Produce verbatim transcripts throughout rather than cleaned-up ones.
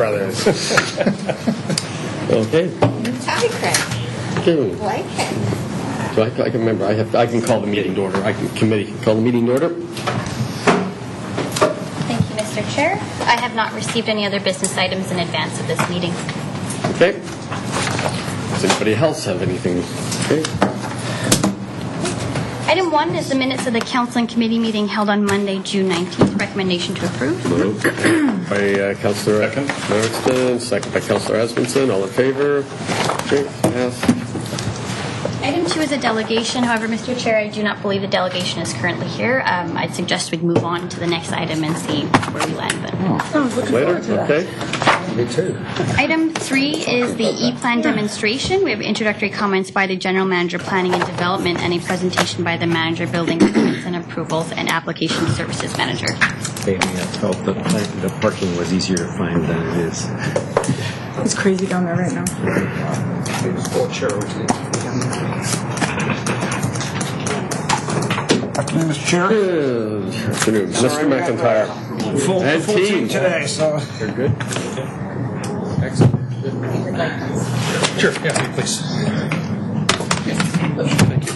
brothers. Okay. Tie crack. Two. Like it. So I, I can remember. I have. I can call the meeting to order. I can committee can call the meeting to order. Thank you, Mister Chair. I have not received any other business items in advance of this meeting. Okay. Does anybody else have anything? Okay. Item one is the minutes of the council and committee meeting held on Monday, June nineteenth. Recommendation to approve. Moved by uh, Councillor Erickson, second by Councillor Asmundson. All in favor? Okay. Yes. Item two is a delegation. However, Mister Chair, I do not believe the delegation is currently here. Um, I'd suggest we move on to the next item and see where we land. But oh, later, okay. Me too. Item three is the E-Plan demonstration. We have introductory comments by the General Manager Planning and Development and a presentation by the Manager Building Permits and Approvals and Application Services Manager. They felt that the parking was easier to find than it is. It's crazy down there right now. Afternoon, Mister Chair. Good afternoon, Mister McIntyre. Full, and full team today, so. You're good? Excellent. Sure, yeah, please. Thank you.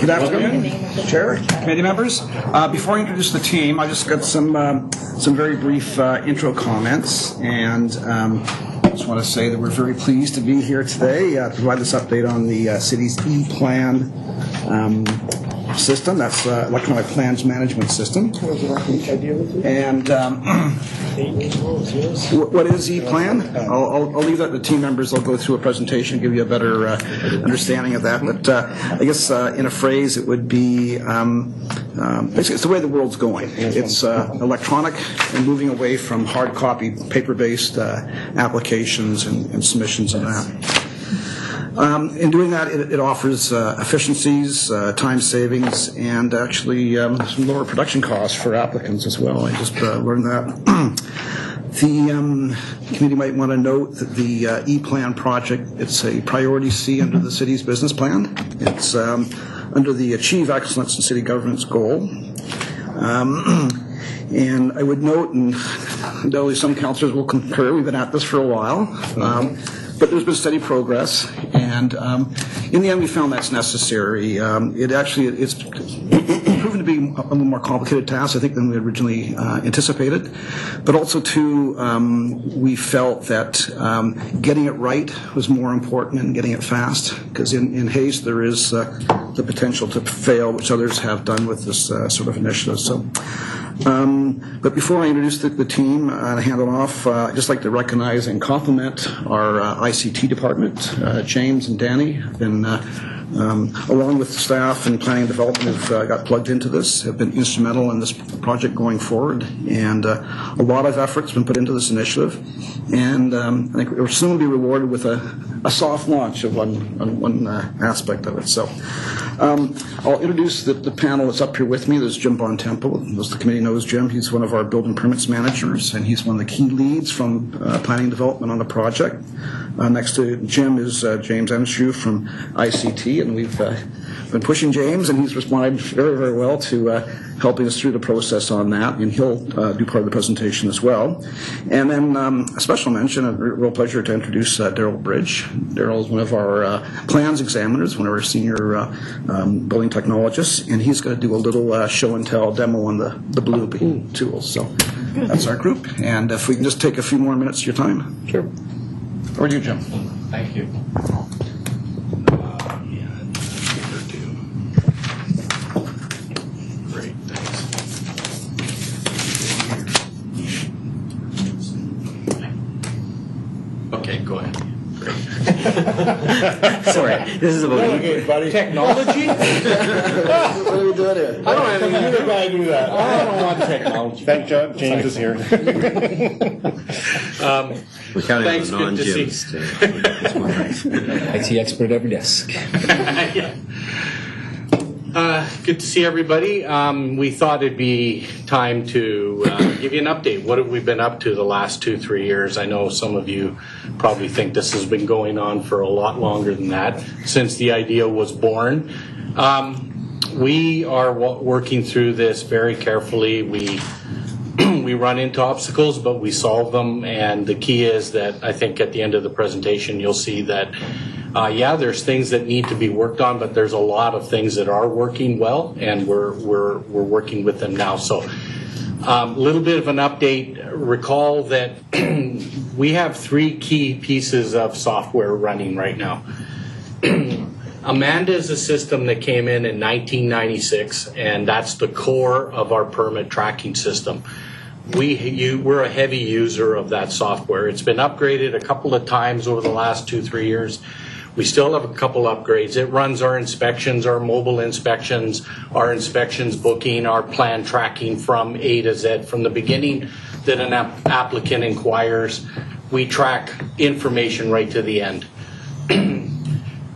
Good afternoon, Mister Chair, committee members. Uh, before I introduce the team, I just got some, um, some very brief uh, intro comments, and um, I just want to say that we're very pleased to be here today, uh, to provide this update on the uh, city's E-Plan um, system. That's uh, electronic plans management system. And um, what is E-Plan? I'll, I'll, I'll leave that to team members. I'll go through a presentation, give you a better uh, understanding of that. But uh, I guess uh, in a phrase, it would be um, um, basically it's the way the world's going. It's uh, electronic and moving away from hard copy, paper-based uh, applications and, and submissions and that. Um, in doing that, it, it offers uh, efficiencies, uh, time savings, and actually um, some lower production costs for applicants as well. I just uh, learned that. The um, committee might want to note that the uh, E-Plan project, it's a priority C under the city's business plan. It's um, under the Achieve Excellence in City Governance goal. Um, And I would note, and though some councillors will concur, we've been at this for a while, um, but there's been steady progress, and um, in the end we found that's necessary. Um, it actually, it's proven to be a little more complicated task, I think, than we originally uh, anticipated, but also, too, um, we felt that um, getting it right was more important than getting it fast, because in, in haste there is uh, the potential to fail, which others have done with this uh, sort of initiative. So. Um, but before I introduce the, the team and uh, hand it off, uh, I'd just like to recognize and compliment our uh, I C T department. Uh, James and Danny have been, uh, um, along with staff and planning and development, have uh, got plugged into this, have been instrumental in this project going forward. And uh, a lot of effort's been put into this initiative. And um, I think we'll soon be rewarded with a, a soft launch of one, on one uh, aspect of it. So um, I'll introduce the, the panel that's up here with me. There's Jim Bontempo, who's the committee knows Jim. He's one of our building permits managers, and he's one of the key leads from uh, planning and development on the project. Uh, next to Jim is uh, James Enshu from I C T, and we've uh, been pushing James, and he's responded very, very well to uh, helping us through the process on that, and he'll uh, do part of the presentation as well. And then um, a special mention, a real pleasure to introduce uh, Darryl Bridge. Darryl is one of our uh, plans examiners, one of our senior uh, um, building technologists, and he's going to do a little uh, show and tell demo on the, the Bluebeam tools. So that's our group, and if we can just take a few more minutes of your time. Sure. Over to you, Jim. Thank you. Sorry, this is about okay, buddy. Technology. What are we doing here? I don't have any guy do that. I don't want technology. Thank God James is here. um, We're counting thanks, on the non-gyms. I T expert at every desk. Yeah. Uh, good to see everybody. Um, we thought it'd be time to uh, give you an update. What have we been up to the last two, three years? I know some of you probably think this has been going on for a lot longer than that, since the idea was born. Um, we are w working through this very carefully. We we run into obstacles, but we solve them. And the key is that I think at the end of the presentation, you'll see that, uh, yeah, there's things that need to be worked on, but there's a lot of things that are working well, and we're we're we're working with them now. So a um, little bit of an update. Recall that we have three key pieces of software running right now. Amanda is a system that came in in nineteen ninety-six, and that's the core of our permit tracking system. We, you, we're a heavy user of that software. It's been upgraded a couple of times over the last two, three years. We still have a couple upgrades. It runs our inspections, our mobile inspections, our inspections booking, our plan tracking from A to Z, from the beginning that an ap- applicant inquires. We track information right to the end.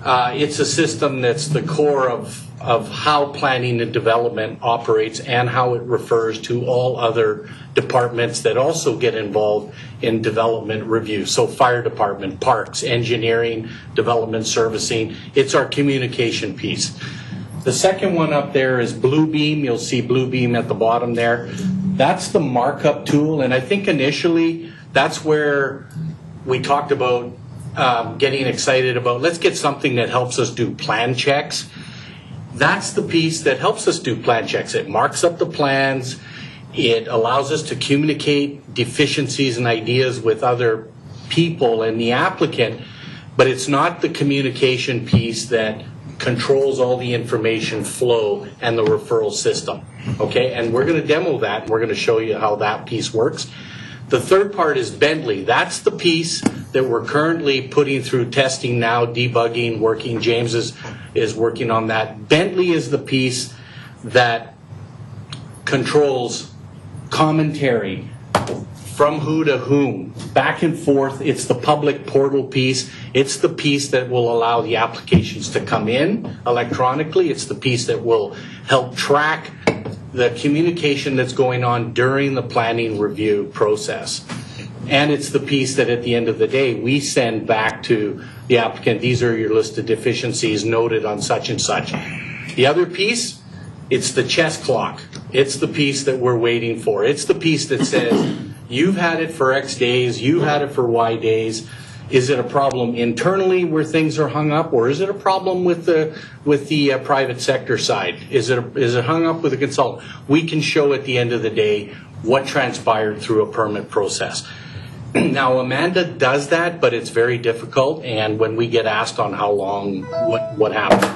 Uh, it's a system that's the core of, of how planning and development operates and how it refers to all other departments that also get involved in development review. So fire department, parks, engineering, development servicing. It's our communication piece. The second one up there is Bluebeam. You'll see Bluebeam at the bottom there. That's the markup tool. And I think initially that's where we talked about Um, getting excited about, let's get something that helps us do plan checks. That's the piece that helps us do plan checks. It marks up the plans. It allows us to communicate deficiencies and ideas with other people and the applicant, but it's not the communication piece that controls all the information flow and the referral system. Okay, and we're going to demo that. We're going to show you how that piece works. The third part is Bentley. That's the piece that we're currently putting through testing now, debugging, working. James is, is working on that. Bentley is the piece that controls commentary from who to whom, back and forth. It's the public portal piece. It's the piece that will allow the applications to come in electronically. It's the piece that will help track the communication that's going on during the planning review process. And it's the piece that at the end of the day, we send back to the applicant, these are your list of deficiencies noted on such and such. The other piece, it's the chess clock. It's the piece that we're waiting for. It's the piece that says, you've had it for X days, you've had it for Y days. Is it a problem internally where things are hung up, or is it a problem with the with the uh, private sector side? Is it a, is it hung up with a consultant? We can show at the end of the day what transpired through a permit process. Now, Amanda does that, but it's very difficult, and when we get asked on how long, what, what happened,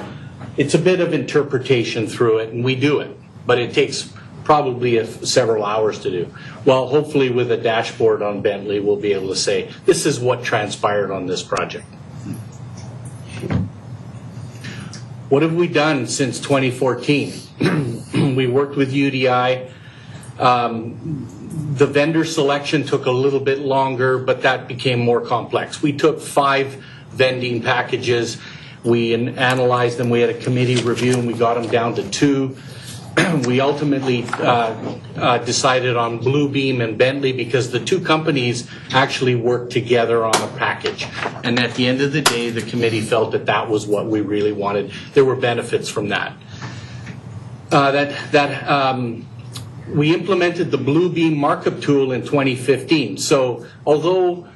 it's a bit of interpretation through it, and we do it, but it takes probably a, several hours to do. Well, hopefully with a dashboard on Bentley, we'll be able to say, this is what transpired on this project. What have we done since twenty fourteen? We worked with U D I. Um, the vendor selection took a little bit longer, but that became more complex. We took five vending packages. We analyzed them. We had a committee review, and we got them down to two. We ultimately uh, uh, decided on Bluebeam and Bentley because the two companies actually worked together on a package. And at the end of the day, the committee felt that that was what we really wanted. There were benefits from that. Uh, that that um, we implemented the Bluebeam markup tool in twenty fifteen. So although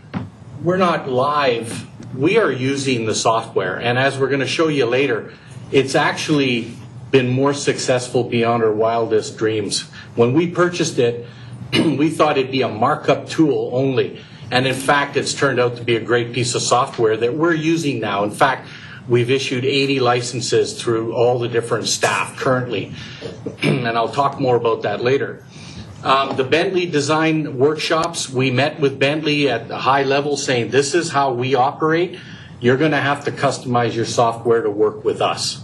we're not live, we are using the software. And as we're going to show you later, it's actually been more successful beyond our wildest dreams. When we purchased it, we thought it'd be a markup tool only. And in fact, it's turned out to be a great piece of software that we're using now. In fact, we've issued eighty licenses through all the different staff currently. And I'll talk more about that later. Um, the Bentley design workshops, we met with Bentley at a high level saying, this is how we operate. You're gonna have to customize your software to work with us.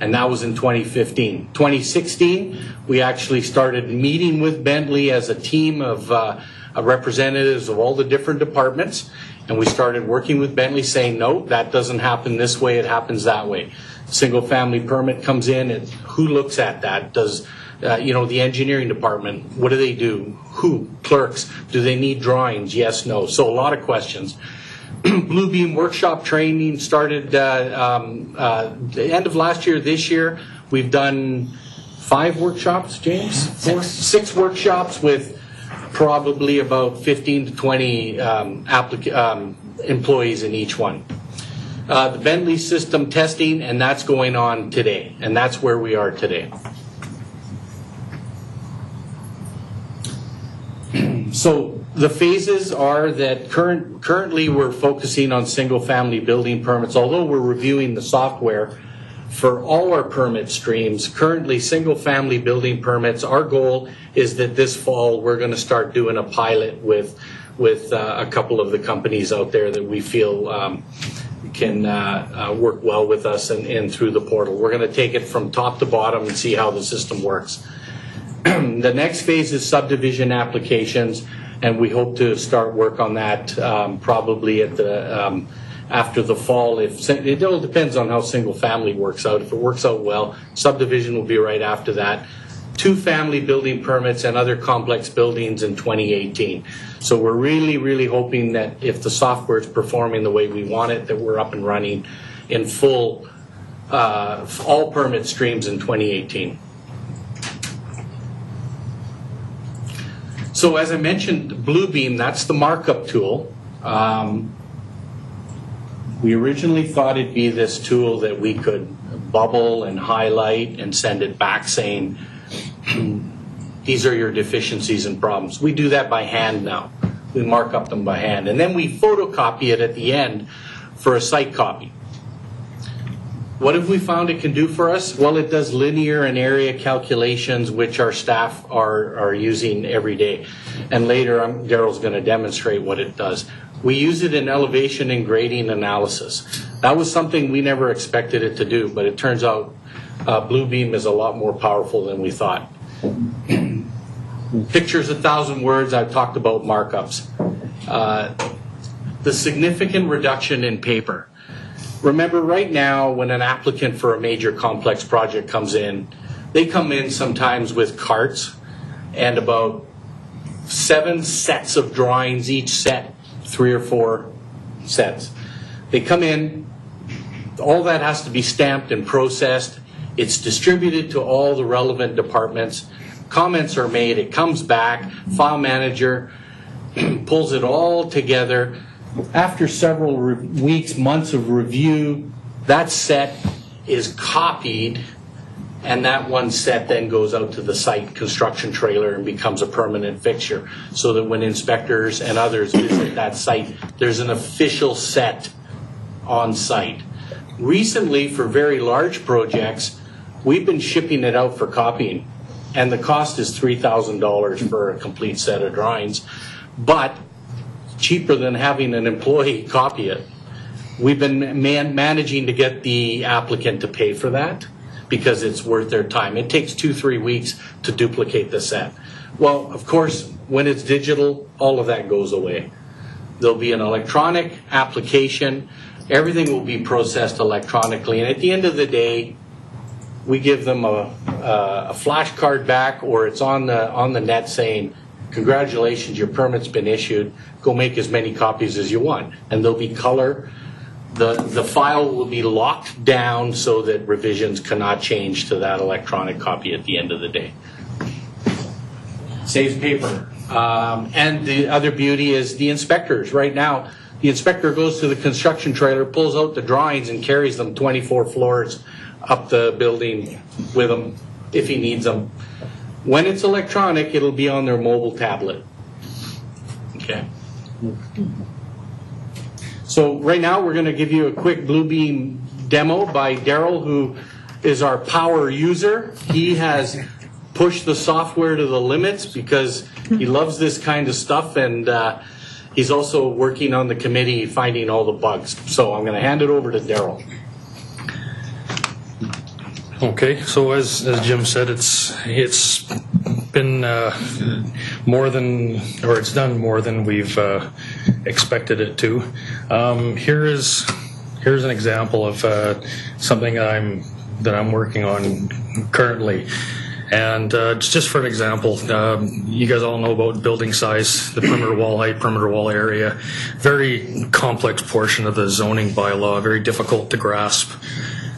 And that was in twenty fifteen. twenty sixteen, we actually started meeting with Bentley as a team of, uh, of representatives of all the different departments. And we started working with Bentley saying, no, that doesn't happen this way, it happens that way. Single family permit comes in, and who looks at that? Does, uh, you know, the engineering department, what do they do? Who? Clerks? Do they need drawings? Yes, no. So a lot of questions. Bluebeam workshop training started uh, um, uh, the end of last year. This year, we've done five workshops, James? Four? Six. Six workshops with probably about fifteen to twenty um, applic um, employees in each one. Uh, the Bentley system testing, and that's going on today, and that's where we are today. So the phases are that current, currently we're focusing on single family building permits, although we're reviewing the software for all our permit streams. Currently, single family building permits, our goal is that this fall we're going to start doing a pilot with with uh, a couple of the companies out there that we feel um, can uh, uh, work well with us and, and through the portal. We're going to take it from top to bottom and see how the system works. The next phase is subdivision applications, and we hope to start work on that um, probably at the um, after the fall. If it all depends on how single family works out. If it works out well, subdivision will be right after that. Two family building permits and other complex buildings in twenty eighteen. So we're really, really hoping that if the software is performing the way we want it, that we're up and running in full, uh, all permit streams in twenty eighteen. So as I mentioned, Bluebeam, that's the markup tool. Um, we originally thought it'd be this tool that we could bubble and highlight and send it back saying, these are your deficiencies and problems. We do that by hand now. We mark up them by hand. And then we photocopy it at the end for a site copy. What have we found it can do for us? Well, it does linear and area calculations, which our staff are, are using every day. And later, Darryl's going to demonstrate what it does. We use it in elevation and grading analysis. That was something we never expected it to do, but it turns out uh, Bluebeam is a lot more powerful than we thought. Pictures a thousand words, I've talked about markups. Uh, the significant reduction in paper. Remember, right now, when an applicant for a major complex project comes in, they come in sometimes with carts and about seven sets of drawings, each set, three or four sets. They come in, all that has to be stamped and processed. It's distributed to all the relevant departments. Comments are made, it comes back, file manager pulls it all together. After several weeks, months of review, that set is copied, and that one set then goes out to the site construction trailer and becomes a permanent fixture, so that when inspectors and others visit that site, there's an official set on site. Recently, for very large projects, we've been shipping it out for copying, and the cost is three thousand dollars for a complete set of drawings, but cheaper than having an employee copy it. We've been man managing to get the applicant to pay for that because it's worth their time. It takes two, three weeks to duplicate the set. Well, of course, when it's digital, all of that goes away. There'll be an electronic application. Everything will be processed electronically. And at the end of the day, we give them a, a flashcard back, or it's on the, on the net saying, congratulations, your permit's been issued. Go make as many copies as you want. And there'll be color. The, the file will be locked down so that revisions cannot change to that electronic copy at the end of the day. Saves paper. Um, and the other beauty is the inspectors. Right now, the inspector goes to the construction trailer, pulls out the drawings, and carries them twenty-four floors up the building with them if he needs them. When it's electronic, it'll be on their mobile tablet. Okay. So right now we're going to give you a quick Bluebeam demo by Darryl, who is our power user. He has pushed the software to the limits because he loves this kind of stuff, and uh, he's also working on the committee finding all the bugs. So I'm going to hand it over to Darryl. Okay, so as, as Jim said, it's it's been uh, more than, or it's done more than we've uh, expected it to. Um, here is here's an example of uh, something that I'm that I'm working on currently, and uh, just for an example, um, you guys all know about building size, the perimeter wall height, perimeter wall area, very complex portion of the zoning bylaw, very difficult to grasp,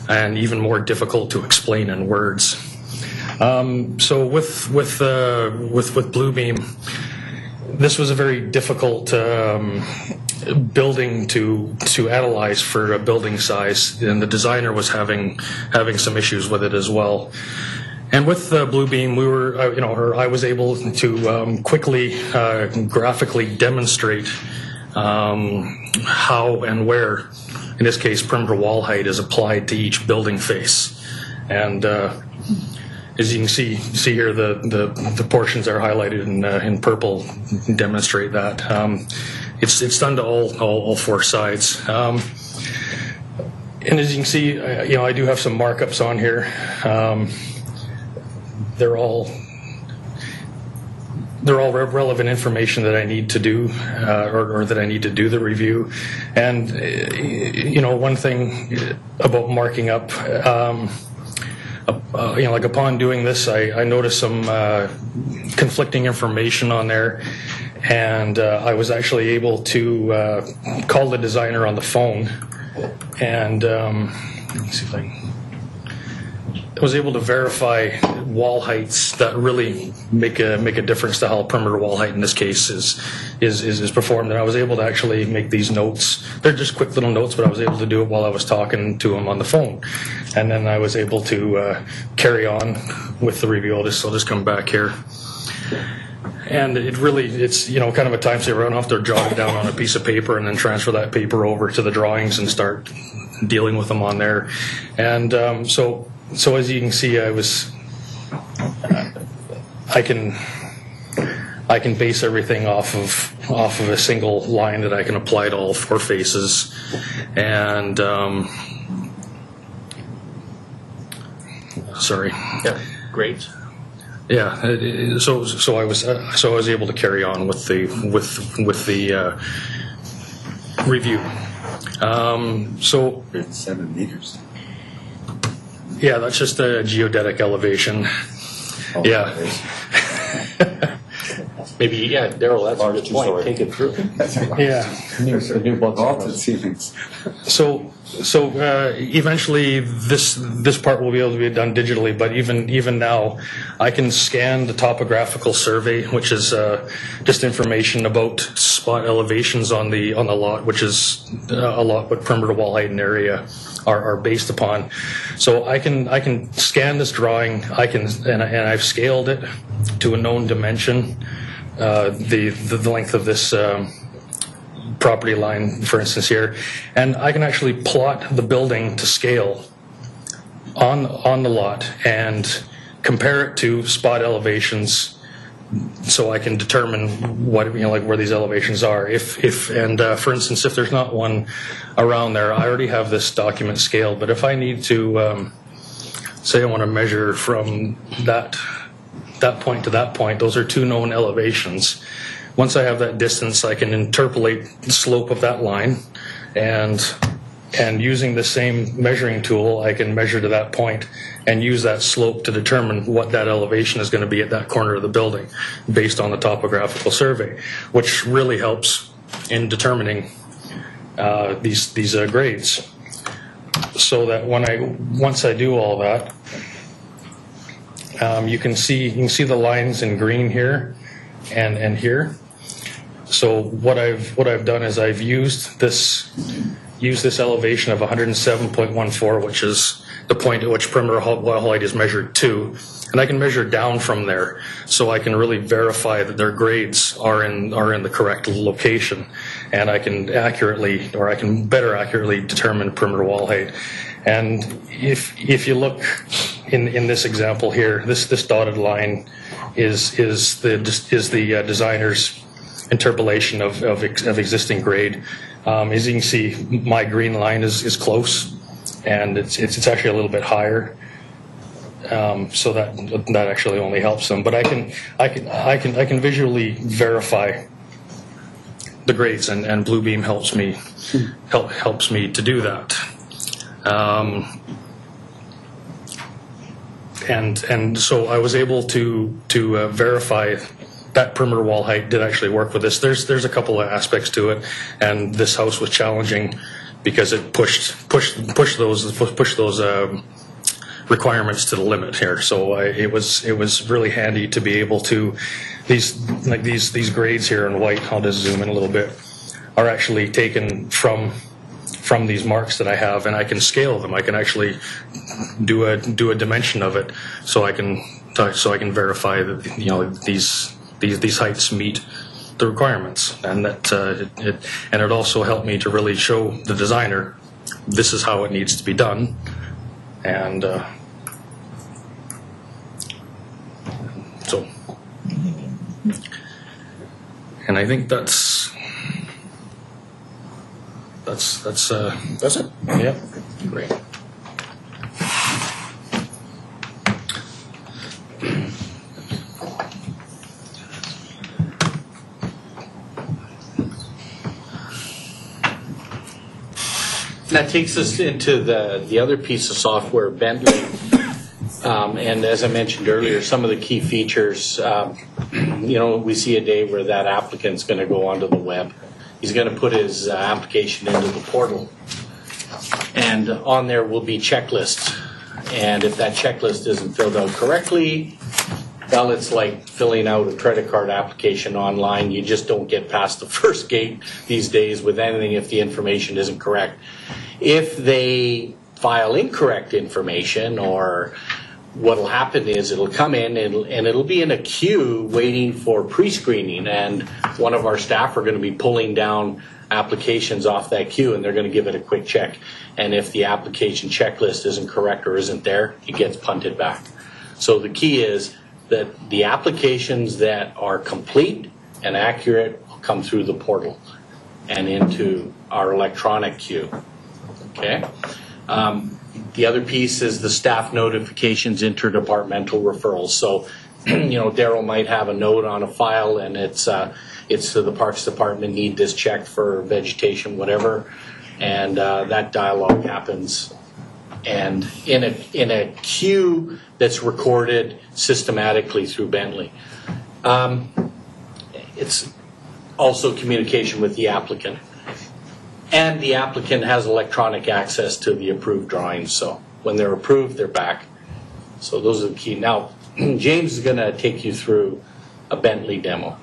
and even more difficult to explain in words. Um, so with with uh, with with Bluebeam, this was a very difficult um, building to to analyze for a building size, and the designer was having having some issues with it as well. And with the Bluebeam, we were, uh, you know, or I was able to um, quickly uh, graphically demonstrate um, how and where, in this case, perimeter wall height is applied to each building face. And uh, as you can see see here, the the, the portions are highlighted in uh, in purple demonstrate that. Um, it's it's done to all all, all four sides. Um, and as you can see, I, you know, I do have some markups on here. Um, They're all they're all re relevant information that I need to do, uh, or, or that I need to do the review. And uh, you know, one thing about marking up, um, uh, you know, like upon doing this, I, I noticed some uh, conflicting information on there, and uh, I was actually able to uh, call the designer on the phone, and um, let me see if I can. was able to verify wall heights that really make a make a difference to how perimeter wall height in this case is is is, is performed. And I was able to actually make these notes. They're just quick little notes, but I was able to do it while I was talking to him on the phone. And then I was able to uh, carry on with the review. I'll just I'll just come back here. And it really, it's, you know, kind of a time saver. I don't have to jot it down on a piece of paper and then transfer that paper over to the drawings and start dealing with them on there. And um, so. So as you can see, I was, I can, I can base everything off of off of a single line that I can apply to all four faces, and um, sorry, yeah, great, yeah. So so I was so I was able to carry on with the with with the uh, review. Um, so it's seven meters. Yeah, that's just a geodetic elevation. Oh, yeah. Maybe, yeah, Darryl, that's large a good point. Story. Take it through. Yeah. The new vaulted ceilings. So, so uh, eventually this this part will be able to be done digitally, but even even now, I can scan the topographical survey, which is uh, just information about spot elevations on the on the lot, which is uh, a lot what perimeter wall height and area are, are based upon. So I can I can scan this drawing. I can and, I, and I've scaled it to a known dimension. Uh, the, the the length of this um, property line, for instance, here, and I can actually plot the building to scale on on the lot and compare it to spot elevations, so I can determine what, you know, like where these elevations are. If if and uh, for instance, if there's not one around there, I already have this document scaled. But if I need to um, say I want to measure from that. that point to that point, those are two known elevations. Once I have that distance, I can interpolate the slope of that line, and and using the same measuring tool, I can measure to that point and use that slope to determine what that elevation is going to be at that corner of the building based on the topographical survey, which really helps in determining uh, these these uh, grades. So that when I once I do all that, Um, you can see you can see the lines in green here, and and here. So what I've what I've done is I've used this used this elevation of one oh seven point one four, which is the point at which perimeter wall height is measured to, and I can measure down from there. So I can really verify that their grades are in are in the correct location, and I can accurately or I can better accurately determine perimeter wall height. And if if you look in in this example here, this this dotted line is is the is the uh, designer's interpolation of of, ex, of existing grade. Um, as you can see, my green line is is close, and it's it's, it's actually a little bit higher. Um, so that that actually only helps them. But I can I can I can I can visually verify the grades, and and Bluebeam helps me help helps me to do that. Um, and and so I was able to to uh, verify that perimeter wall height did actually work with this. There's there's a couple of aspects to it, and this house was challenging because it pushed pushed pushed those pushed those uh, requirements to the limit here. So I, it was it was really handy to be able to, these like these these grades here in white, I'll just zoom in a little bit, are actually taken from from these marks that I have, and I can scale them. I can actually do a do a dimension of it, so I can so I can verify that, you know, these these these heights meet the requirements, and that uh, it, it and it also helped me to really show the designer this is how it needs to be done, and uh, so and I think that's that's that's uh, that's it. Yeah, great. That takes us into the, the other piece of software, Bentley. Um, and as I mentioned earlier, some of the key features, um, you know, we see a day where that applicant's going to go onto the web. He's going to put his uh, application into the portal. And on there will be checklists. And if that checklist isn't filled out correctly, well, it's like filling out a credit card application online. You just don't get past the first gate these days with anything if the information isn't correct. If they file incorrect information, or what will happen is it'll come in and, and it'll be in a queue waiting for pre-screening, and one of our staff are going to be pulling down applications off that queue, and they're going to give it a quick check. And if the application checklist isn't correct or isn't there, it gets punted back. So the key is that the applications that are complete and accurate will come through the portal and into our electronic queue. Okay. Um, the other piece is the staff notifications, interdepartmental referrals. So, you know, Darryl might have a note on a file, and it's uh, it's to the Parks Department, need this checked for vegetation, whatever, and uh, that dialogue happens. And in a in a queue that's recorded systematically through Bentley. Um, it's also communication with the applicant. And the applicant has electronic access to the approved drawings, so when they're approved, they're back. So those are the key. Now, James is going to take you through a Bentley demo.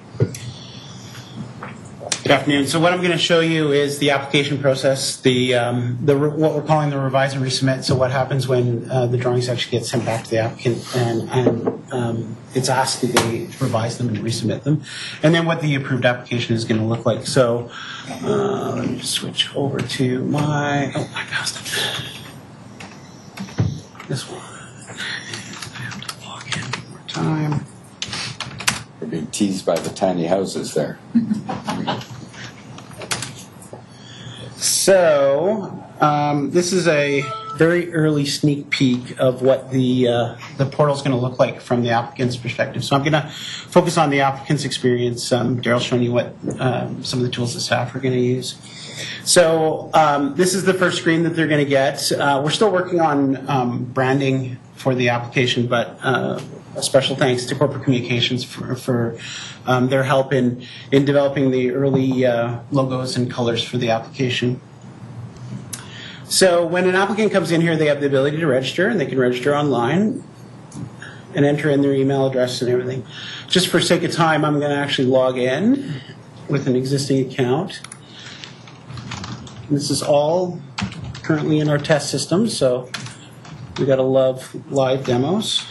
Good afternoon. So what I'm going to show you is the application process, the, um, the what we're calling the revise and resubmit. So what happens when uh, the drawings actually get sent back to the applicant, and, and um, it's asked that they revise them and resubmit them, and then what the approved application is going to look like. So uh, let me just switch over to my, oh, I passed it. This one. I have to log in one more time. We're being teased by the tiny houses there. So um, this is a very early sneak peek of what the uh, the portal is going to look like from the applicant's perspective. So I'm going to focus on the applicant's experience. Um, Darryl's showing you what um, some of the tools the staff are going to use. So um, this is the first screen that they're going to get. Uh, we're still working on um, branding for the application, but uh, a special thanks to Corporate Communications for, for um, their help in, in developing the early uh, logos and colors for the application. So when an applicant comes in here, they have the ability to register, and they can register online and enter in their email address and everything. Just for sake of time, I'm going to actually log in with an existing account. This is all currently in our test system, so we got to love live demos.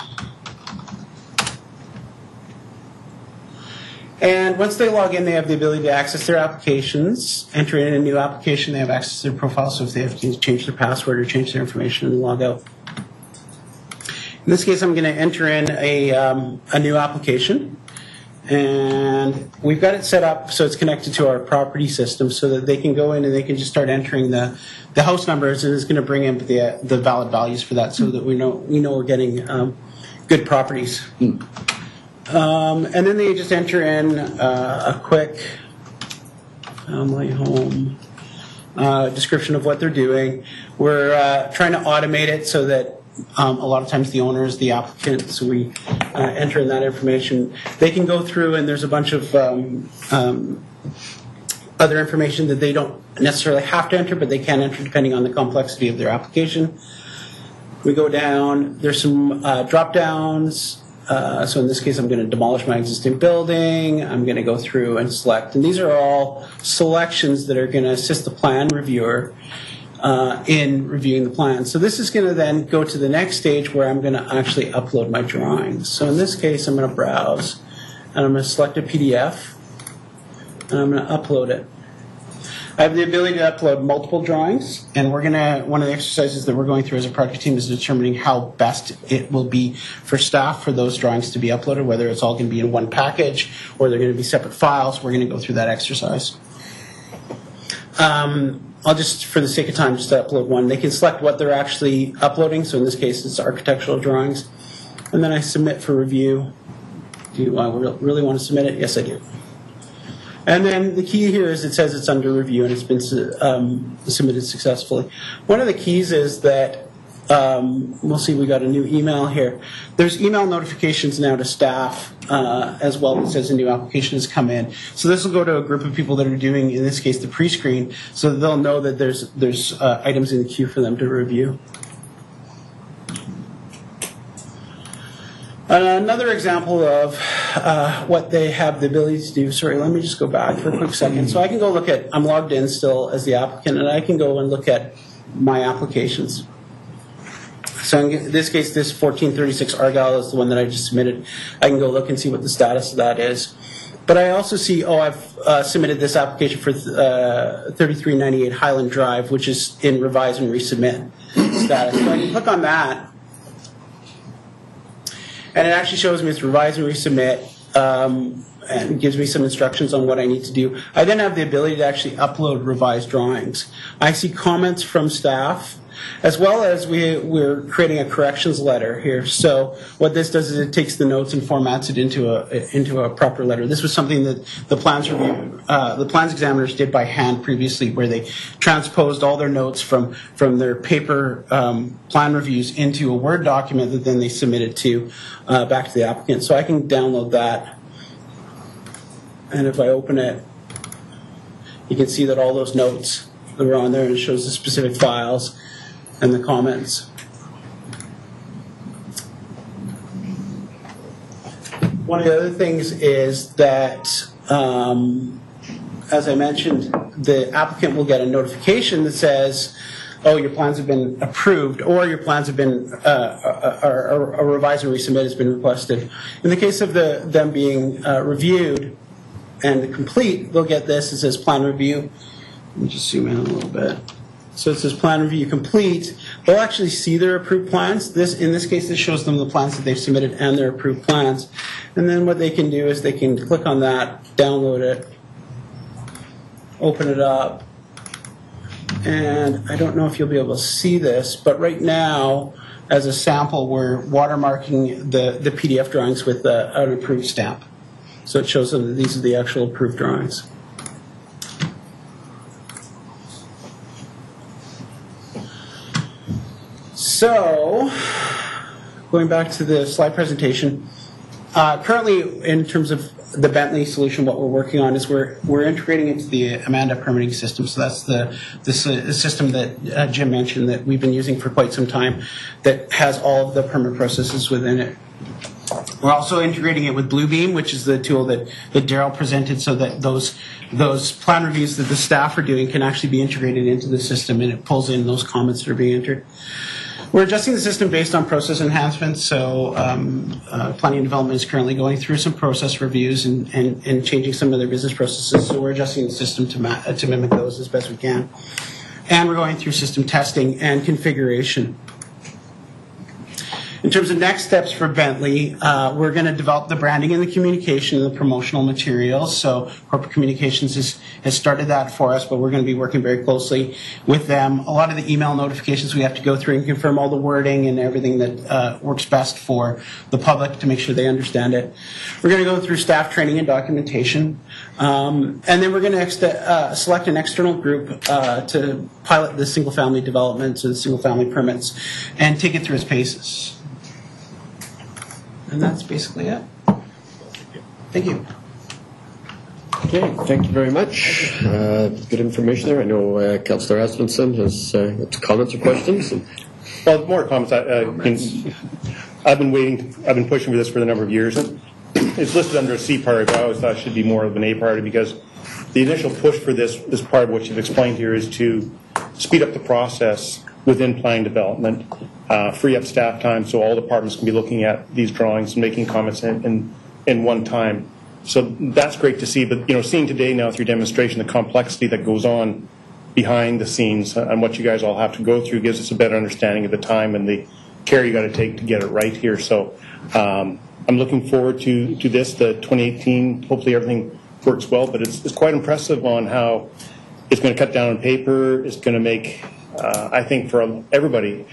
And once they log in, they have the ability to access their applications, enter in a new application, they have access to their profile, so if they have to change their password or change their information and log out. In this case, I'm going to enter in a, um, a new application. And we've got it set up so it's connected to our property system so that they can go in and they can just start entering the, the house numbers, and it's going to bring in the, the valid values for that so that we know, we know we're getting um, good properties. Mm. Um, and then they just enter in uh, a quick family home uh, description of what they're doing. We're uh, trying to automate it so that um, a lot of times the owner is the applicant, so we uh, enter in that information. They can go through, and there's a bunch of um, um, other information that they don't necessarily have to enter, but they can enter depending on the complexity of their application. We go down. There's some uh, drop downs. Uh, so in this case, I'm going to demolish my existing building. I'm going to go through and select. And these are all selections that are going to assist the plan reviewer uh, in reviewing the plan. So this is going to then go to the next stage where I'm going to actually upload my drawings. So in this case, I'm going to browse. And I'm going to select a P D F. And I'm going to upload it. I have the ability to upload multiple drawings, and we're gonna. One of the exercises that we're going through as a project team is determining how best it will be for staff for those drawings to be uploaded, whether it's all going to be in one package or they're going to be separate files. We're going to go through that exercise. Um, I'll just, for the sake of time, just upload one. They can select what they're actually uploading. So in this case, it's architectural drawings, and then I submit for review. Do I really want to submit it? Yes, I do. And then the key here is it says it's under review and it's been um, submitted successfully. One of the keys is that, um, we'll see, we got a new email here. There's email notifications now to staff uh, as well that says a new application has come in. So this will go to a group of people that are doing, in this case, the pre-screen, so that they'll know that there's, there's uh, items in the queue for them to review. Another example of uh, what they have the ability to do. Sorry, let me just go back for a quick second. So I can go look at, I'm logged in still as the applicant, and I can go and look at my applications. So in this case, this fourteen thirty-six Argyle is the one that I just submitted. I can go look and see what the status of that is. But I also see, oh, I've uh, submitted this application for uh, thirty-three ninety-eight Highland Drive, which is in revise and resubmit status. So I can click on that. And it actually shows me it's revise and resubmit, um, and gives me some instructions on what I need to do. I then have the ability to actually upload revised drawings. I see comments from staff, as well as we, we're creating a corrections letter here. So what this does is it takes the notes and formats it into a into a proper letter. This was something that the plans review, uh, the plans examiners did by hand previously, where they transposed all their notes from from their paper um, plan reviews into a Word document that then they submitted to uh, back to the applicant. So I can download that, and if I open it, you can see that all those notes that were on there, and it shows the specific files and the comments. One of the other things is that, um, as I mentioned, the applicant will get a notification that says, oh, your plans have been approved, or your plans have been, uh, or, or, or revised and resubmit has been requested. In the case of the, them being uh, reviewed and complete, they'll get this. It says plan review. Let me just zoom in a little bit. So it says plan review complete. They'll actually see their approved plans. This, in this case, this shows them the plans that they've submitted and their approved plans. And then what they can do is they can click on that, download it, open it up. And I don't know if you'll be able to see this, but right now, as a sample, we're watermarking the, the P D F drawings with a, an approved stamp. So it shows them that these are the actual approved drawings. So, going back to the slide presentation, uh, currently in terms of the Bentley solution, what we're working on is we're, we're integrating into the Amanda permitting system. So that's the, the, the system that uh, Jim mentioned that we've been using for quite some time that has all of the permit processes within it. We're also integrating it with Bluebeam, which is the tool that, that Darryl presented, so that those those plan reviews that the staff are doing can actually be integrated into the system, and it pulls in those comments that are being entered. We're adjusting the system based on process enhancements, so um, uh, planning and development is currently going through some process reviews and, and, and changing some of their business processes, so we're adjusting the system to, ma to mimic those as best we can. And we're going through system testing and configuration. In terms of next steps for Bentley, uh, we're going to develop the branding and the communication and the promotional materials. So corporate communications has, has started that for us, but we're going to be working very closely with them. A lot of the email notifications we have to go through and confirm all the wording and everything that uh, works best for the public to make sure they understand it. We're going to go through staff training and documentation. Um, and then we're going to uh, select an external group uh, to pilot the single family developments or the single family permits and take it through its paces. And that's basically it. Thank you. Okay, thank you very much. Uh, good information there. I know uh, Councillor Asmussen has uh, comments or questions. And Well, more comments. I, uh, in, I've been waiting. I've been pushing for this for a number of years. It's listed under a C priority, but I always thought it should be more of an A priority because the initial push for this, this part of what you've explained here, is to speed up the process within plan development, uh, free up staff time so all departments can be looking at these drawings and making comments in, in, in one time. So that's great to see. But, you know, seeing today now through demonstration the complexity that goes on behind the scenes and what you guys all have to go through gives us a better understanding of the time and the care you got to take to get it right here. So um, I'm looking forward to, to this, the twenty eighteen. Hopefully everything works well. But it's, it's quite impressive on how it's going to cut down on paper. It's going to make, uh, I think, for everybody,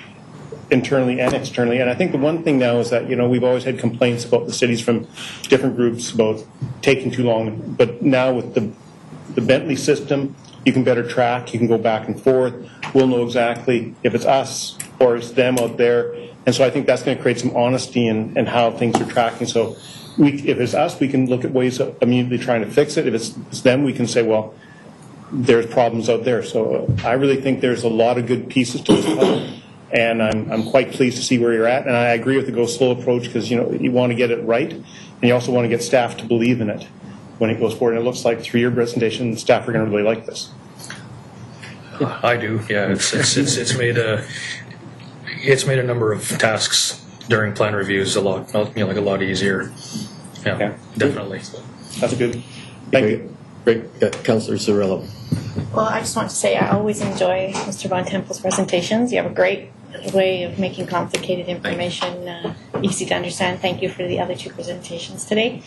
internally and externally. And I think the one thing now is that, you know, we've always had complaints about the cities from different groups about taking too long. But now with the, the Bentley system, you can better track. You can go back and forth. We'll know exactly if it's us or it's them out there. And so I think that's going to create some honesty in, in how things are tracking. So we, if it's us, we can look at ways of immediately trying to fix it. If it's, it's them, we can say, well, there's problems out there. So I really think there's a lot of good pieces to this puzzle. And I'm, I'm quite pleased to see where you're at. And I agree with the go slow approach because, you know, you want to get it right. And you also want to get staff to believe in it when it goes forward. And it looks like through your presentation, the staff are going to really like this. I do, yeah. It's, it's, it's, it's, made, a, it's made a number of tasks during plan reviews a lot, you know, like a lot easier. Yeah, yeah. Definitely. That's a good. Thank you. Great. Yeah. Councillor Cirillo. Well, I just want to say I always enjoy Mister Bontemple's presentations. You have a great way of making complicated information uh, easy to understand. Thank you for the other two presentations today.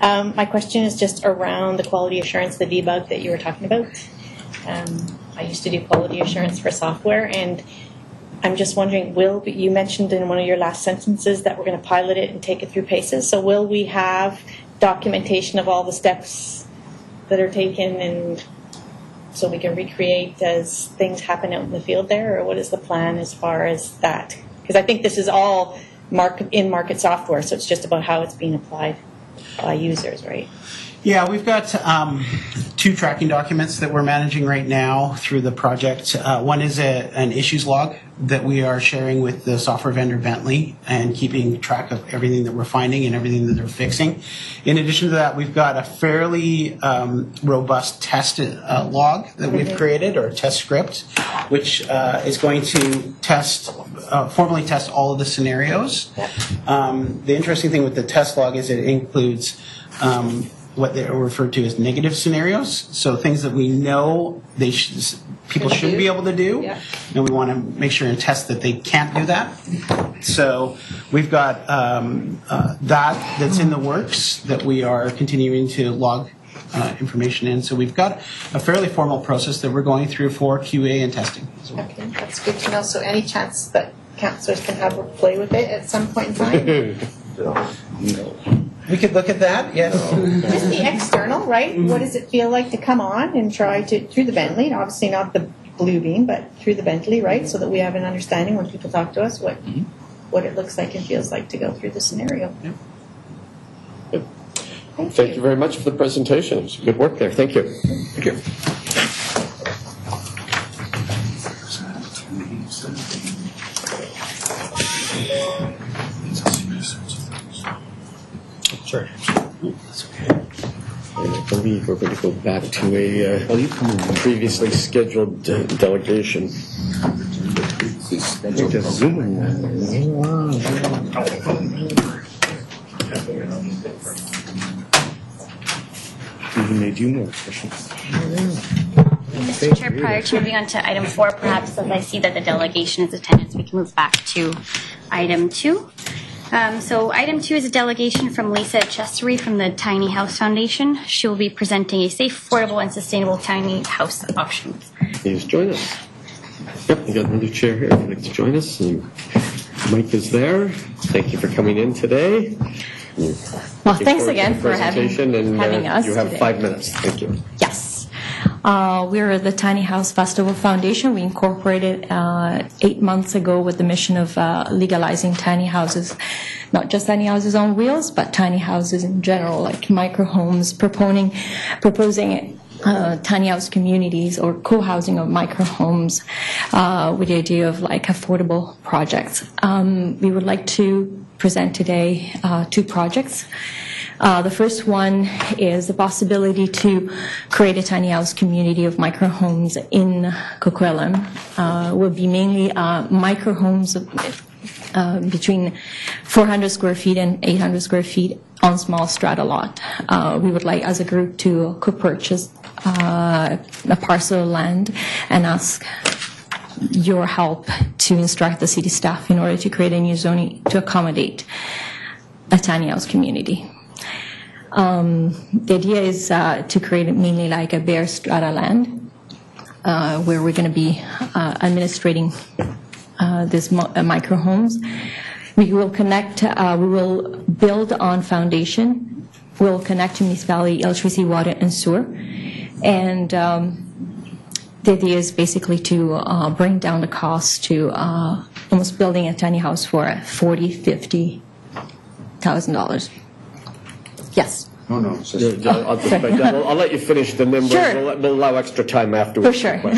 Um, my question is just around the quality assurance, the debug that you were talking about. Um, I used to do quality assurance for software, and I'm just wondering, will be, you mentioned in one of your last sentences that we're going to pilot it and take it through paces. So will we have documentation of all the steps that are taken, and so we can recreate as things happen out in the field there? Or what is the plan as far as that? Because I think this is all market, in-market software, so it's just about how it's being applied by users, right? Yeah, we've got um, two tracking documents that we're managing right now through the project. Uh, one is a, an issues log that we are sharing with the software vendor Bentley and keeping track of everything that we're finding and everything that they're fixing. In addition to that, we've got a fairly um, robust test uh, log that we've created, or a test script, which uh, is going to test, uh, formally test all of the scenarios. Um, the interesting thing with the test log is it includes um, what they are referred to as negative scenarios, so things that we know they sh people should do. be able to do, yeah. And we want to make sure and test that they can't do that. So we've got um, uh, that that's in the works that we are continuing to log uh, information in. So we've got a fairly formal process that we're going through for Q A and testing as well. Okay, that's good to know. So any chance that councillors can have a play with it at some point in time? No. no. We could look at that, yes. Just the external, right? What does it feel like to come on and try to, through the Bentley, obviously not the Bluebeam, but through the Bentley, right? So that we have an understanding when people talk to us what what it looks like and feels like to go through the scenario. Yeah. Good. Thank, Thank you. you very much for the presentation. It was good work there. Thank you. Thank you. Sure. That's okay. And I believe we're going to go back to a uh, previously scheduled uh, delegation. You may do more questions. Mister Chair, prior to moving on to item four, perhaps as I see that the delegation is attendance, we can move back to item two. Um, so item two is a delegation from Lisa Chessari from the Tiny House Foundation. She will be presenting a safe, affordable, and sustainable tiny house options. Please join us. Yep, we got another chair here if you'd like to join us. And Mike is there. Thank you for coming in today. Well, Thank thanks again for having, and, having uh, us You have today. five minutes. Thank you. Yes. Uh, we're the Tiny House Festival Foundation. We incorporated uh, eight months ago with the mission of uh, legalizing tiny houses, not just tiny houses on wheels, but tiny houses in general, like micro homes, proposing, proposing Uh, tiny house communities or co-housing or micro-homes uh, with the idea of like affordable projects. Um, we would like to present today uh, two projects. Uh, the first one is the possibility to create a tiny house community of micro-homes in Coquitlam. Uh, will be mainly uh, micro-homes uh, between four hundred square feet and eight hundred square feet on small strata lot. Uh, we would like as a group to co-purchase Uh, a parcel of land and ask your help to instruct the city staff in order to create a new zoning to accommodate a tiny house community. Um, the idea is uh, to create mainly like a bare strata land uh, where we're going to be uh, administrating uh, these uh, micro homes. We will connect, uh, we will build on foundation, we'll connect to municipality electricity, water, and sewer. And um, the idea is basically to uh, bring down the cost to uh, almost building a tiny house for forty thousand dollars, fifty thousand dollars. Yes? Oh, no. Just, yeah, I'll, I'll, just I'll, I'll let you finish, and then sure. we'll, we'll allow extra time afterwards. For sure. For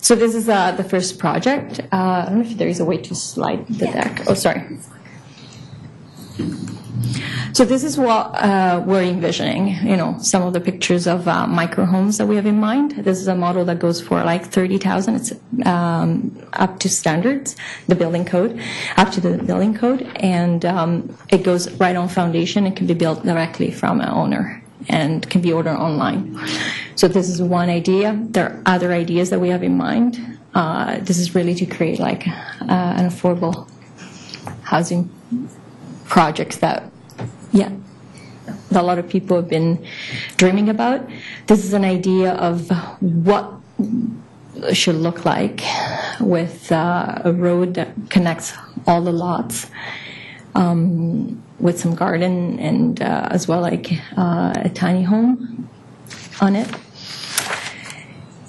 so this is uh, the first project. Uh, I don't know if there is a way to slide the yeah. deck. Oh, sorry. So this is what uh, we're envisioning, you know, some of the pictures of uh, micro homes that we have in mind. This is a model that goes for like thirty thousand. It's um, up to standards, the building code, up to the building code. And um, it goes right on foundation. It can be built directly from an owner and can be ordered online. So this is one idea. There are other ideas that we have in mind. Uh, this is really to create like uh, an affordable housing projects that, yeah, that a lot of people have been dreaming about. This is an idea of what it should look like with uh, a road that connects all the lots um, with some garden and uh, as well like uh, a tiny home on it.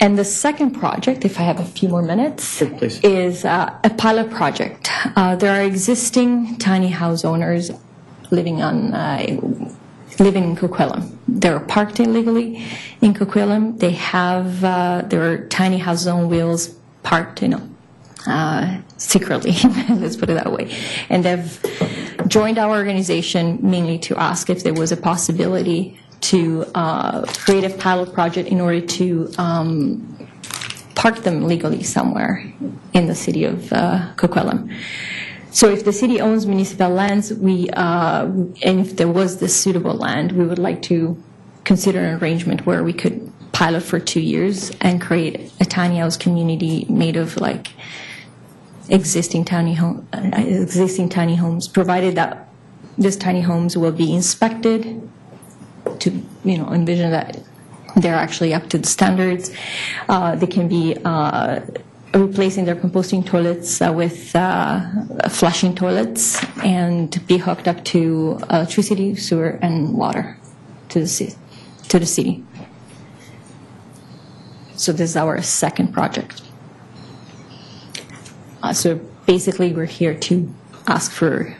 And the second project, if I have a few more minutes, Please. is uh, a pilot project. Uh, there are existing tiny house owners living on uh, living in Coquitlam. They're parked illegally in Coquitlam. They have uh, their tiny house on wheels parked, you know, uh, secretly. Let's put it that way. And they've joined our organization mainly to ask if there was a possibility to uh, create a pilot project in order to um, park them legally somewhere in the city of uh, Coquitlam. So if the city owns municipal lands, we uh, and if there was this suitable land, we would like to consider an arrangement where we could pilot for two years and create a tiny house community made of like existing tiny home, uh, existing tiny homes, provided that these tiny homes will be inspected to, you know, envision that they're actually up to the standards. Uh, they can be uh, replacing their composting toilets uh, with uh, flushing toilets and be hooked up to electricity, sewer, and water to the city. To the city. So this is our second project. Uh, so basically, we're here to ask for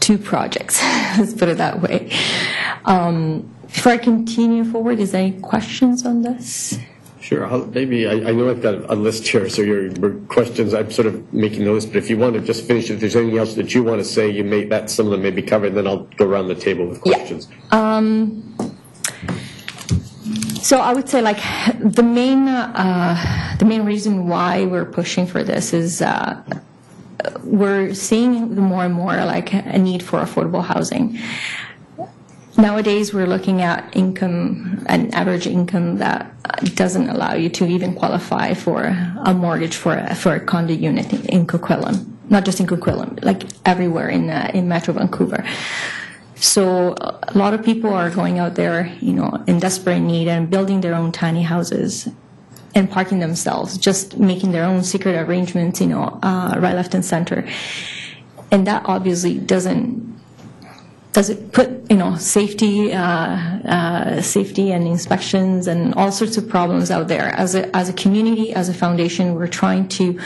two projects. Let's put it that way. Um, before I continue forward, is there any questions on this? Sure. I'll, maybe I, I know I've got a list here, so your questions, I'm sort of making the list, but if you want to just finish, if there's anything else that you want to say, you may, that some of them may be covered, and then I'll go around the table with questions. Yeah. Um, so I would say, like, the main, uh, the main reason why we're pushing for this is uh, we're seeing more and more, like, a need for affordable housing. Nowadays, we're looking at income, an average income that doesn't allow you to even qualify for a mortgage for a, for a condo unit in, in Coquitlam. Not just in Coquitlam, like everywhere in uh, in Metro Vancouver. So a lot of people are going out there, you know, in desperate need and building their own tiny houses and parking themselves, just making their own secret arrangements, you know, uh, right, left, and center. And that obviously doesn't. Does it put, you know, safety, uh, uh, safety and inspections and all sorts of problems out there? As a, as a community, as a foundation, we're trying to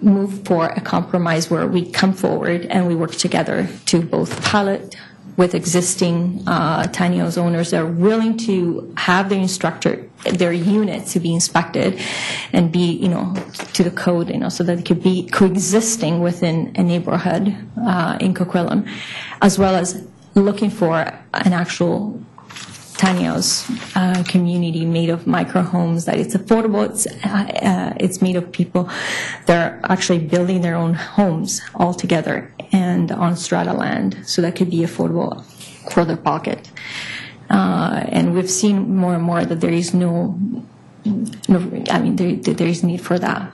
move for a compromise where we come forward and we work together to both pilot with existing uh, tiny house owners that are willing to have their instructor, their unit to be inspected and be, you know, to the code, you know, so that they could be coexisting within a neighborhood uh, in Coquitlam, as well as looking for an actual tiny house uh, community made of micro homes, that it's affordable, it's, uh, uh, it's made of people that are actually building their own homes all together and on strata land, so that could be affordable for their pocket. Uh, and we've seen more and more that there is no, no I mean, there, there is need for that.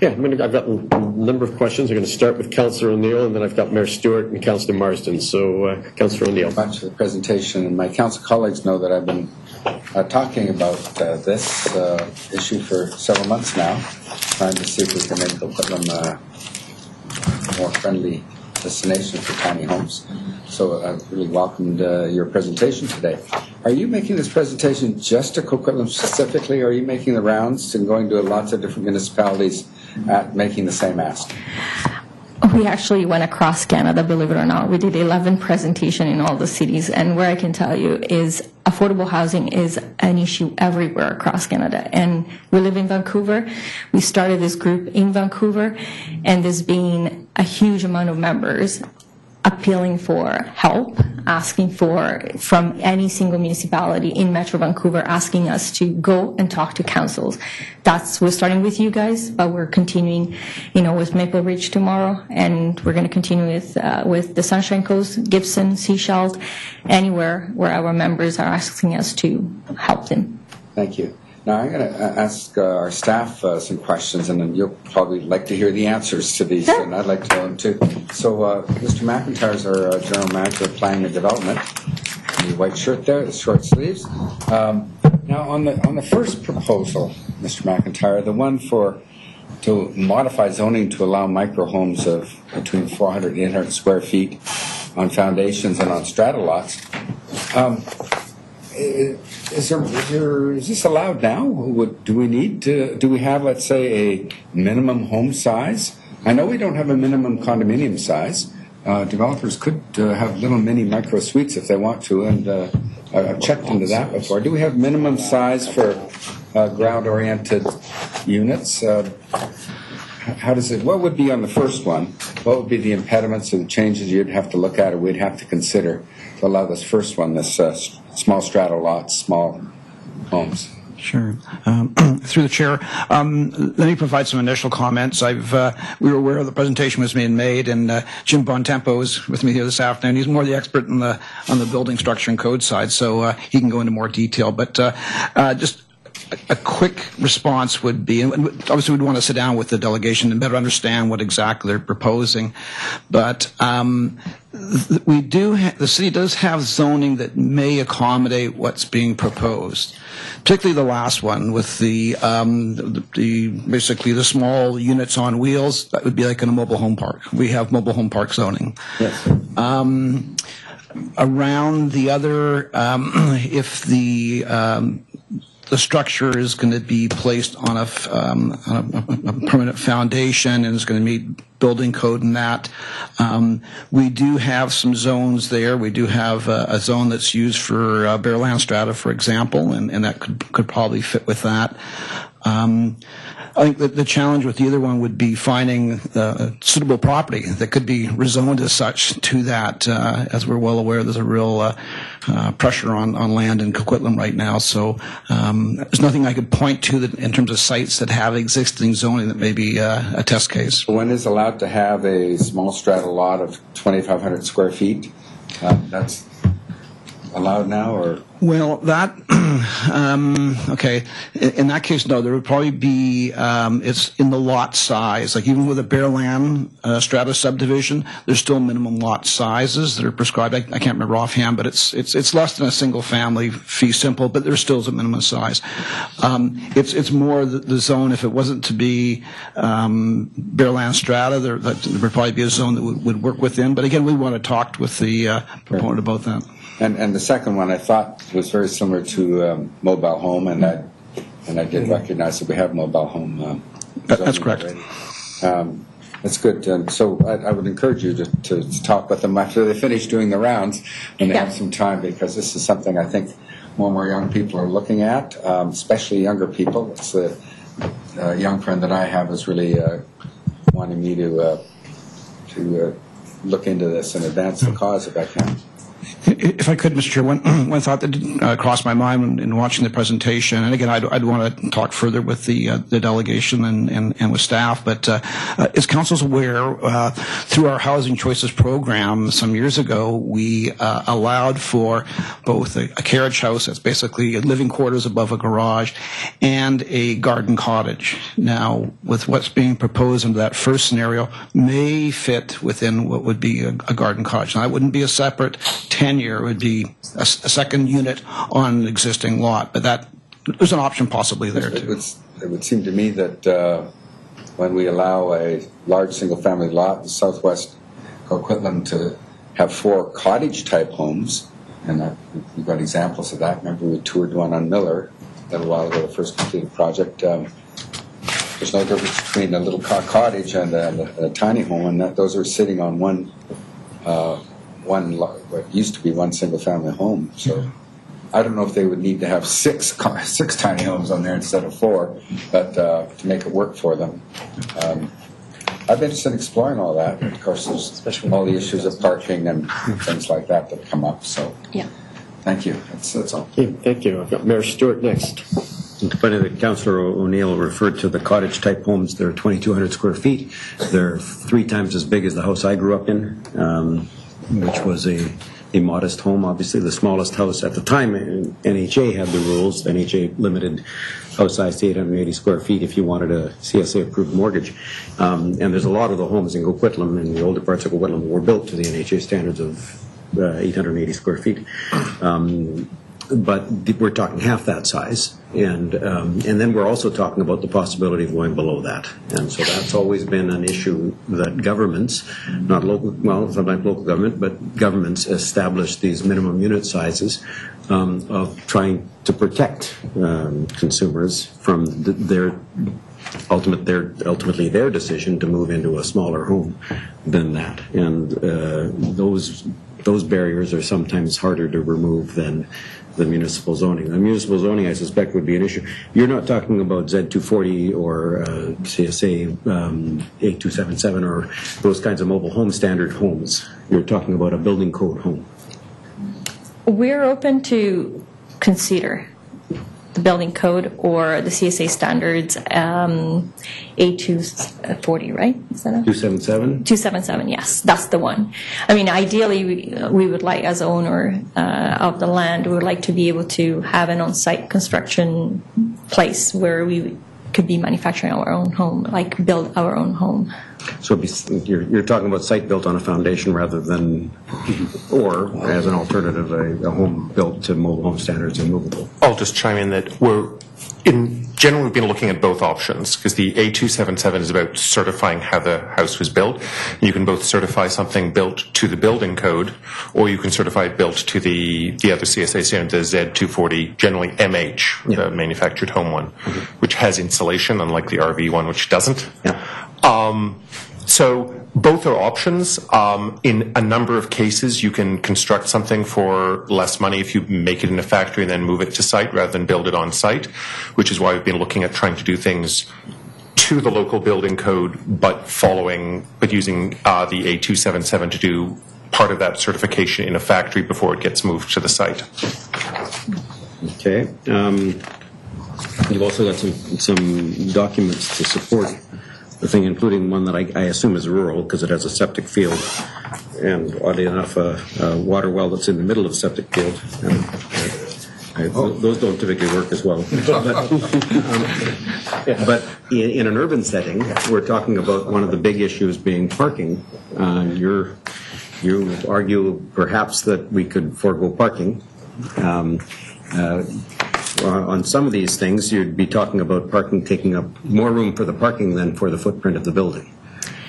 Yeah, I'm gonna, I've got a number of questions. I'm going to start with Councillor O'Neill, and then I've got Mayor Stewart and Councillor Marsden. So, uh, Councillor O'Neill. Thank you for the presentation. My council colleagues know that I've been uh, talking about uh, this uh, issue for several months now, trying to see if we can make Coquitlam a more friendly destination for tiny homes. So I really welcomed uh, your presentation today. Are you making this presentation just to Coquitlam specifically, or are you making the rounds and going to lots of different municipalities at making the same ask? We actually went across Canada, believe it or not. We did eleven presentations in all the cities, and where I can tell you is affordable housing is an issue everywhere across Canada. And we live in Vancouver. We started this group in Vancouver, and there's been a huge amount of members appealing for help, asking for, from any single municipality in Metro Vancouver, asking us to go and talk to councils. That's, we're starting with you guys, but we're continuing, you know, with Maple Ridge tomorrow, and we're going to continue with uh, with the Sunshine Coast, Gibson, Seashelt, anywhere where our members are asking us to help them. Thank you. Now I'm going to ask uh, our staff uh, some questions, and then you'll probably like to hear the answers to these, and I'd like to know them too. So uh, Mister McIntyre is our uh, general manager of planning and development. The white shirt there, the short sleeves. Um, now on the on the first proposal, Mister McIntyre, the one for to modify zoning to allow micro homes of between four hundred and eight hundred square feet on foundations and on strata lots. Um, it, Is, there, is, there, is this allowed now? Would, do we need to, do we have, let's say, a minimum home size? I know we don't have a minimum condominium size. Uh, developers could uh, have little mini micro suites if they want to, and uh, I've checked into that before. Do we have minimum size for uh, ground-oriented units? Uh, how does it, what would be on the first one? What would be the impediments or the changes you'd have to look at or we'd have to consider to allow this first one, this uh, small strata lots, small homes? Sure. Um, through the chair, um, let me provide some initial comments. I've uh, we were aware the presentation was being made, and uh, Jim Bontempo is with me here this afternoon. He's more the expert on the on the building structure and code side, so uh, he can go into more detail. But uh, uh, just. A quick response would be, and obviously we'd want to sit down with the delegation and better understand what exactly they're proposing, but um, we do, ha the city does have zoning that may accommodate what's being proposed, particularly the last one with the, um, the, the basically the small units on wheels. That would be like in a mobile home park. We have mobile home park zoning. Yes. Um, around the other, um, if the um, the structure is going to be placed on a, um, on a, a permanent foundation and is going to meet building code and that. Um, we do have some zones there. We do have a, a zone that's used for uh, bare land strata, for example, and, and that could, could probably fit with that. Um, I think that the challenge with the other one would be finding uh, suitable property that could be rezoned as such to that. Uh, as we're well aware, there's a real uh, uh, pressure on, on land in Coquitlam right now. So um, there's nothing I could point to that in terms of sites that have existing zoning that may be uh, a test case. One is allowed to have a small strata lot of twenty-five hundred square feet. Uh, that's allowed now, or? Well, that, um, okay, in, in that case, no, there would probably be, um, it's in the lot size. Like even with a bare land uh, strata subdivision, there's still minimum lot sizes that are prescribed. I, I can't remember offhand, but it's, it's, it's less than a single family fee simple, but there still is a minimum size. Um, it's, it's more the, the zone, if it wasn't to be um, bare land strata, there, that, there would probably be a zone that would, would work within. But again, we want to talk with the uh, proponent about that. And, and the second one I thought was very similar to um, mobile home, and I, and I did recognize that we have mobile home. Um, that, that's correct. Um, That's good. Um, so I, I would encourage you to, to talk with them after they finish doing the rounds and they yeah. have some time, because this is something I think more and more young people are looking at, um, especially younger people. It's a, a young friend that I have is really uh, wanting me to uh, to uh, look into this and advance the cause if I can. If I could, Mister Chair, one, one thought that uh, crossed my mind in watching the presentation, and again, I'd, I'd want to talk further with the, uh, the delegation and, and, and with staff, but uh, uh, as Council's aware, uh, through our Housing Choices program some years ago, we uh, allowed for both a, a carriage house, that's basically living quarters above a garage, and a garden cottage. Now, with what's being proposed under that first scenario, may fit within what would be a, a garden cottage. Now, that wouldn't be a separate tenure, would be a, a second unit on an existing lot, but that there's an option possibly there too. It would, it would seem to me that uh, when we allow a large single-family lot in southwest Coquitlam to have four cottage-type homes, and I, we've got examples of that. Remember, we toured one on Miller a little while ago, the first completed project. Um, there's no difference between a little cottage and a, and a, and a tiny home, and that, those are sitting on one. Uh, One what used to be one single-family home, so yeah. I don't know if they would need to have six six tiny homes on there instead of four, but uh, to make it work for them, um, I've been interested in exploring all that. Of course, there's especially all the issues of parking and things like that that come up. So, yeah, thank you. That's that's all. Yeah, thank you. I've got Mayor Stewart next. It's funny that Councillor O'Neill referred to the cottage-type homes. They're twenty-two hundred square feet. They're three times as big as the house I grew up in. Um, which was a, a modest home, obviously, the smallest house at the time. N H A had the rules. N H A limited house size to eight hundred eighty square feet if you wanted a C S A-approved mortgage. Um, and there's a lot of the homes in Coquitlam and the older parts of Coquitlam were built to the N H A standards of uh, eight hundred eighty square feet. Um, but we're talking half that size. And um, and then we're also talking about the possibility of going below that, and so that's always been an issue that governments, not local, well, sometimes local government, but governments establish these minimum unit sizes um, of trying to protect um, consumers from th their ultimate their ultimately their decision to move into a smaller home than that, and uh, those those barriers are sometimes harder to remove than the municipal zoning. The municipal zoning, I suspect, would be an issue. You're not talking about Z two forty or uh, C S A um, eight two seven seven or those kinds of mobile home standard homes. You're talking about a building code home. We're open to consider the building code or the C S A standards um, A two forty, right? Is that two seventy-seven? two seventy-seven, yes. That's the one. I mean, ideally, we, we would like, as owner uh, of the land, we would like to be able to have an on-site construction place where we could be manufacturing our own home, like build our own home. So be, you're, you're talking about site built on a foundation rather than, or as an alternative, a, a home built to mobile home standards and movable. I'll just chime in that we're, in general, we've been looking at both options, because the A two seventy-seven is about certifying how the house was built. You can both certify something built to the building code, or you can certify it built to the, the other C S A standard, the Z two forty, generally M H, yeah. the manufactured home one, mm-hmm. which has insulation, unlike the R V one, which doesn't. Yeah. Um, so both are options. Um, in a number of cases, you can construct something for less money if you make it in a factory and then move it to site rather than build it on site, which is why we've been looking at trying to do things to the local building code, but following, but using uh, the A two seventy-seven to do part of that certification in a factory before it gets moved to the site. Okay. Um, you've also got some, some documents to support the thing, including one that I, I assume is rural because it has a septic field, and oddly enough, a, a water well that's in the middle of a septic field. And, uh, I, oh. th those don't typically work as well. But, um, but in, in an urban setting, we're talking about one of the big issues being parking. Uh, you're, you argue perhaps that we could forego parking. Um, uh, On some of these things, you'd be talking about parking taking up more room for the parking than for the footprint of the building,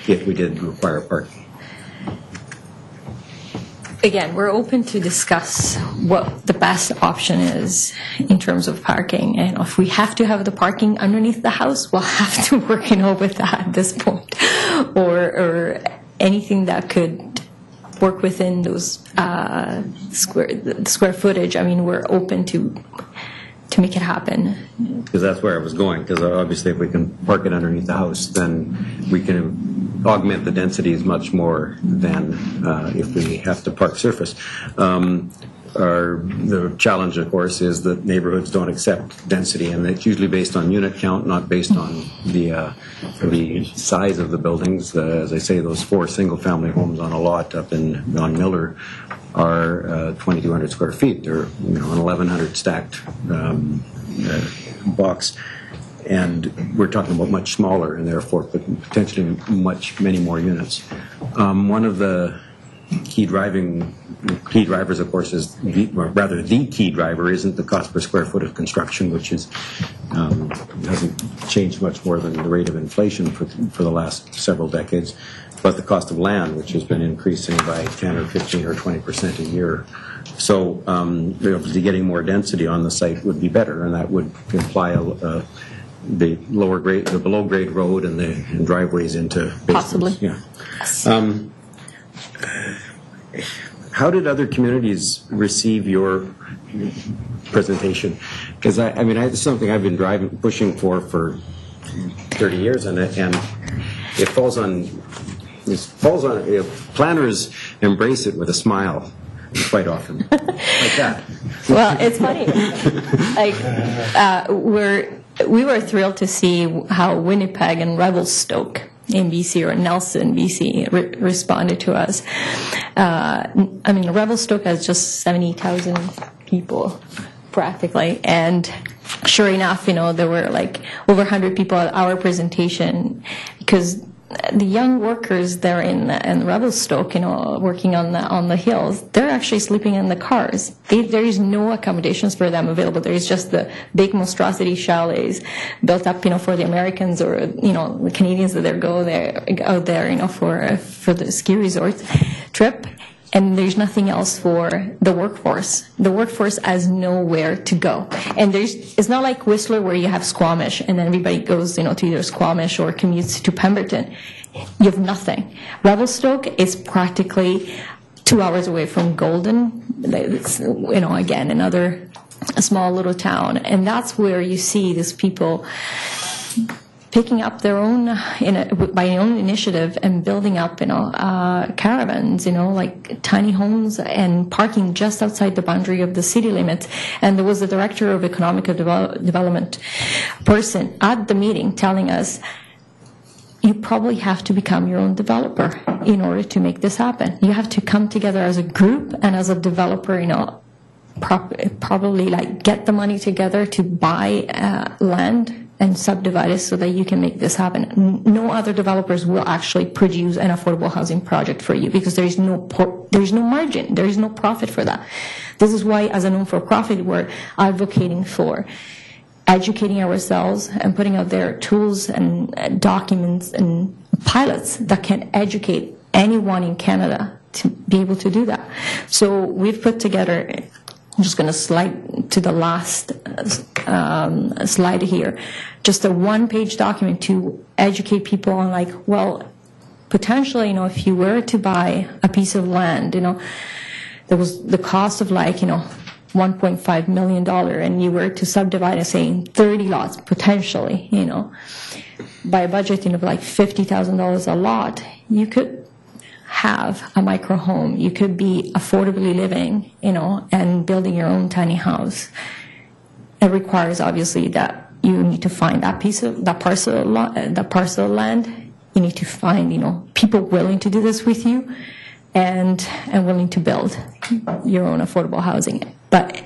if we did require parking. again, we're open to discuss what the best option is in terms of parking. And if we have to have the parking underneath the house, we'll have to work, you know, with that at this point, or, or anything that could work within those uh, square the square footage. I mean, we're open to to make it happen. Because that's where I was going, because obviously if we can park it underneath the house, then we can augment the densities much more than uh, if we have to park surface. Um, our, the challenge, of course, is that neighborhoods don't accept density, and it's usually based on unit count, not based on the, uh, the size of the buildings. Uh, as I say, those four single-family homes on a lot up in on Miller are uh, twenty-two hundred square feet. They're, you know, an eleven hundred stacked um, uh, box, and we're talking about much smaller and therefore potentially much many more units. Um, one of the key driving key drivers, of course, is the, or rather the key driver isn't the cost per square foot of construction, which is um, hasn't changed much more than the rate of inflation for for the last several decades. But the cost of land, which has been increasing by ten or fifteen or twenty percent a year. So um, getting more density on the site would be better, and that would imply a, uh, the lower grade, the below grade road and the and driveways into basements. Possibly. Yeah. Yes. Um, how did other communities receive your presentation? Because I, I mean, I, it's something I've been driving, pushing for for thirty years, and it, and it falls on. It falls on it. Planners embrace it with a smile quite often, like that. Well, it's funny. Like uh, we're we were thrilled to see how Winnipeg and Revelstoke in B C, or Nelson, B C, re responded to us. Uh, I mean, Revelstoke has just seventy thousand people, practically, and sure enough, you know, there were like over one hundred people at our presentation, because the young workers there in in Revelstoke, you know, working on the on the hills, they're actually sleeping in the cars. They, there is no accommodations for them available. There is just the big monstrosity chalets built up, you know, for the Americans or, you know, the Canadians that they go there out there, you know, for for the ski resort trip. And there's nothing else for the workforce. The workforce has nowhere to go. And there's, it's not like Whistler where you have Squamish and then everybody goes, you know, to either Squamish or commutes to Pemberton. You have nothing. Revelstoke is practically two hours away from Golden. It's, you know, again, another a small little town. And that's where you see these people picking up their own, you know, by their own initiative and building up, you know, uh, caravans, you know, like tiny homes and parking just outside the boundary of the city limits. And there was the director of economic develop development person at the meeting telling us, you probably have to become your own developer in order to make this happen. You have to come together as a group and as a developer, you know, prop probably like get the money together to buy uh, land and subdivide it so that you can make this happen. No other developers will actually produce an affordable housing project for you because there is no por there is no margin, there is no profit for that. This is why, as a non-for-profit, we're advocating for educating ourselves and putting out there tools and uh, documents and pilots that can educate anyone in Canada to be able to do that. So we've put together. I'm just going to slide to the last um, slide here. Just a one-page document to educate people on, like, well, potentially, you know, if you were to buy a piece of land, you know, there was the cost of, like, you know, one point five million dollars, and you were to subdivide it, say, in thirty lots, potentially, you know, by a budget, you know, like fifty thousand dollars a lot, you could have a micro home. You could be affordably living, you know, and building your own tiny house. It requires, obviously, that you need to find that piece of that parcel, that parcel of land. You need to find, you know, people willing to do this with you, and and willing to build your own affordable housing. But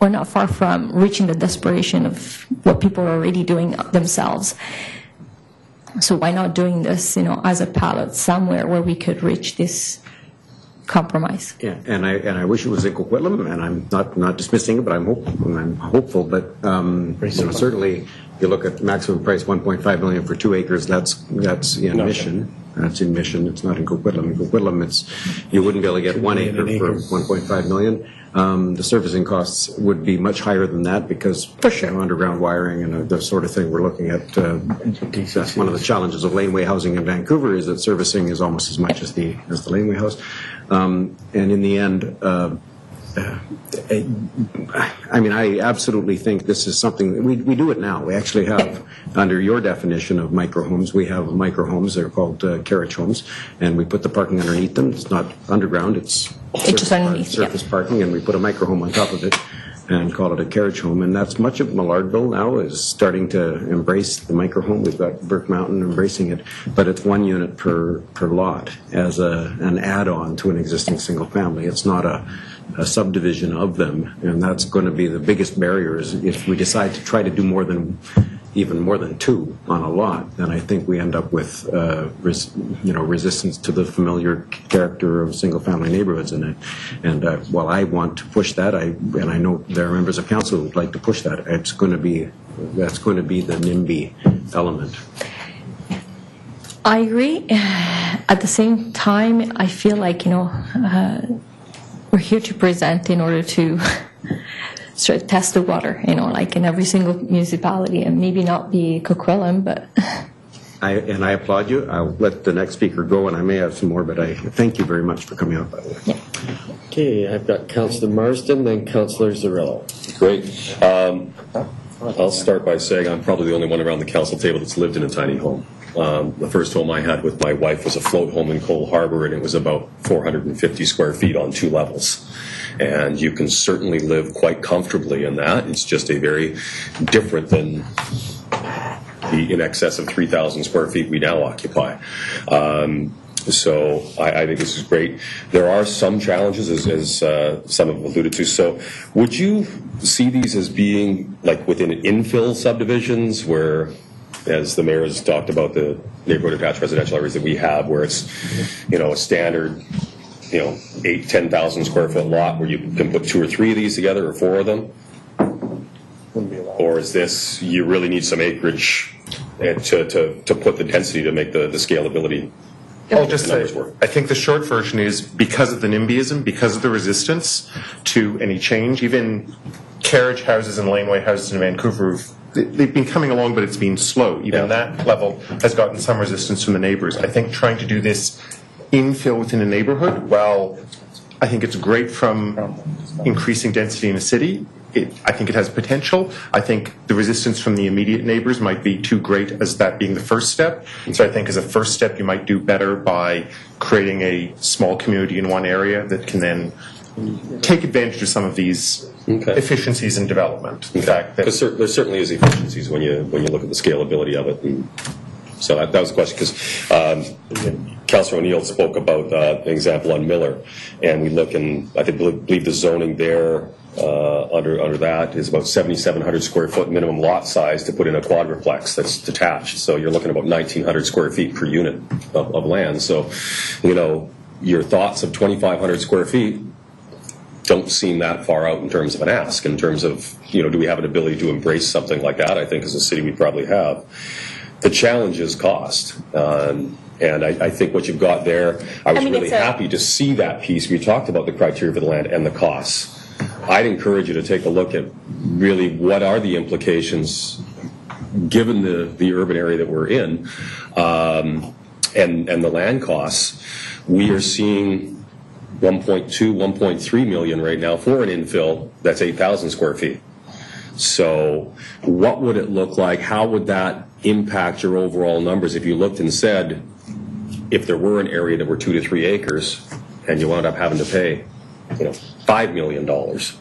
we're not far from reaching the desperation of what people are already doing themselves. So why not doing this, you know, as a pilot somewhere where we could reach this compromise? Yeah, and I and I wish it was in Coquitlam, and I'm not not dismissing it, but I'm hopeful. I'm hopeful, but um, you know, certainly, you look at maximum price one point five million for two acres. That's that's in Mission. That's in Mission. It's not in Coquitlam. In Coquitlam, it's, you wouldn't be able to get one acre for one point five million dollars. Um, the servicing costs would be much higher than that because for sure. you know, underground wiring and uh, the sort of thing we're looking at. Uh, that's one of the challenges of laneway housing in Vancouver, is that servicing is almost as much as the as the laneway house. Um, and in the end, uh, Uh, I mean, I absolutely think this is something that we, we do it now. We actually have, under your definition of microhomes, we have microhomes. They're called uh, carriage homes, and we put the parking underneath them. It's not underground. It's surface, park, surface yeah. parking, and we put a microhome on top of it and call it a carriage home. And that's much of Millardville now is starting to embrace the microhome. We've got Burke Mountain embracing it, but it's one unit per per lot as a an add-on to an existing single family. It's not a a subdivision of them, and that's going to be the biggest barrier. Is if we decide to try to do more than, even more than two on a lot, then I think we end up with, uh, res you know, resistance to the familiar character of single-family neighborhoods in it. And uh, while I want to push that, I and I know there are members of council who would like to push that. It's going to be, that's going to be the NIMBY element. I agree. At the same time, I feel like you know. Uh, We're here to present in order to sort of test the water, you know, like in every single municipality, and maybe not be Coquitlam, but. I, and I applaud you. I'll let the next speaker go, and I may have some more, but I thank you very much for coming out, by the way. Yeah. Okay, I've got Councillor Marsden, then Councillor Zerillo. Great. Um, I'll start by saying I'm probably the only one around the council table that's lived in a tiny home. Um, the first home I had with my wife was a float home in Cole Harbour, and it was about four hundred fifty square feet on two levels. And you can certainly live quite comfortably in that. It's just a very different than the in excess of three thousand square feet we now occupy. Um, so I, I think this is great. There are some challenges, as, as uh, some have alluded to. So would you see these as being like within infill subdivisions where, as the mayor has talked about, the neighborhood attached residential areas that we have, where it's, you know, a standard, you know, eight, ten thousand square foot lot where you can put two or three of these together or four of them? Wouldn't be allowed. Or is this, you really need some acreage and to, to, to put the density to make the, the scalability? I'll just say, I think the short version is, because of the NIMBYism, because of the resistance to any change, even carriage houses and laneway houses in Vancouver, they've been coming along, but it's been slow. Even yeah. that level has gotten some resistance from the neighbors. I think trying to do this infill within a neighborhood, while I think it's great from increasing density in a city, it, I think it has potential. I think the resistance from the immediate neighbors might be too great as that being the first step. So I think as a first step, you might do better by creating a small community in one area that can then take advantage of some of these okay. efficiencies in development. In okay. fact, that there, there certainly is efficiencies when you when you look at the scalability of it. And so that, that was a question, because um, Councillor O'Neill spoke about uh, an example on Miller, and we look and I think believe the zoning there uh, under under that is about seventy-seven hundred square foot minimum lot size to put in a quadruplex that's detached. So you're looking about nineteen hundred square feet per unit of, of land. So, you know, your thoughts of twenty-five hundred square feet don't seem that far out in terms of an ask, in terms of, you know, do we have an ability to embrace something like that? I think as a city we probably have. The challenge is cost. Um, and I, I think what you've got there, I was I mean, really happy to see that piece. We talked about the criteria for the land and the costs. I'd encourage you to take a look at really what are the implications given the, the urban area that we're in um, and, and the land costs. We are seeing one point two, one point three million right now for an infill that's eight thousand square feet. So what would it look like? How would that impact your overall numbers if you looked and said, if there were an area that were two to three acres and you wound up having to pay, you know, five million dollars,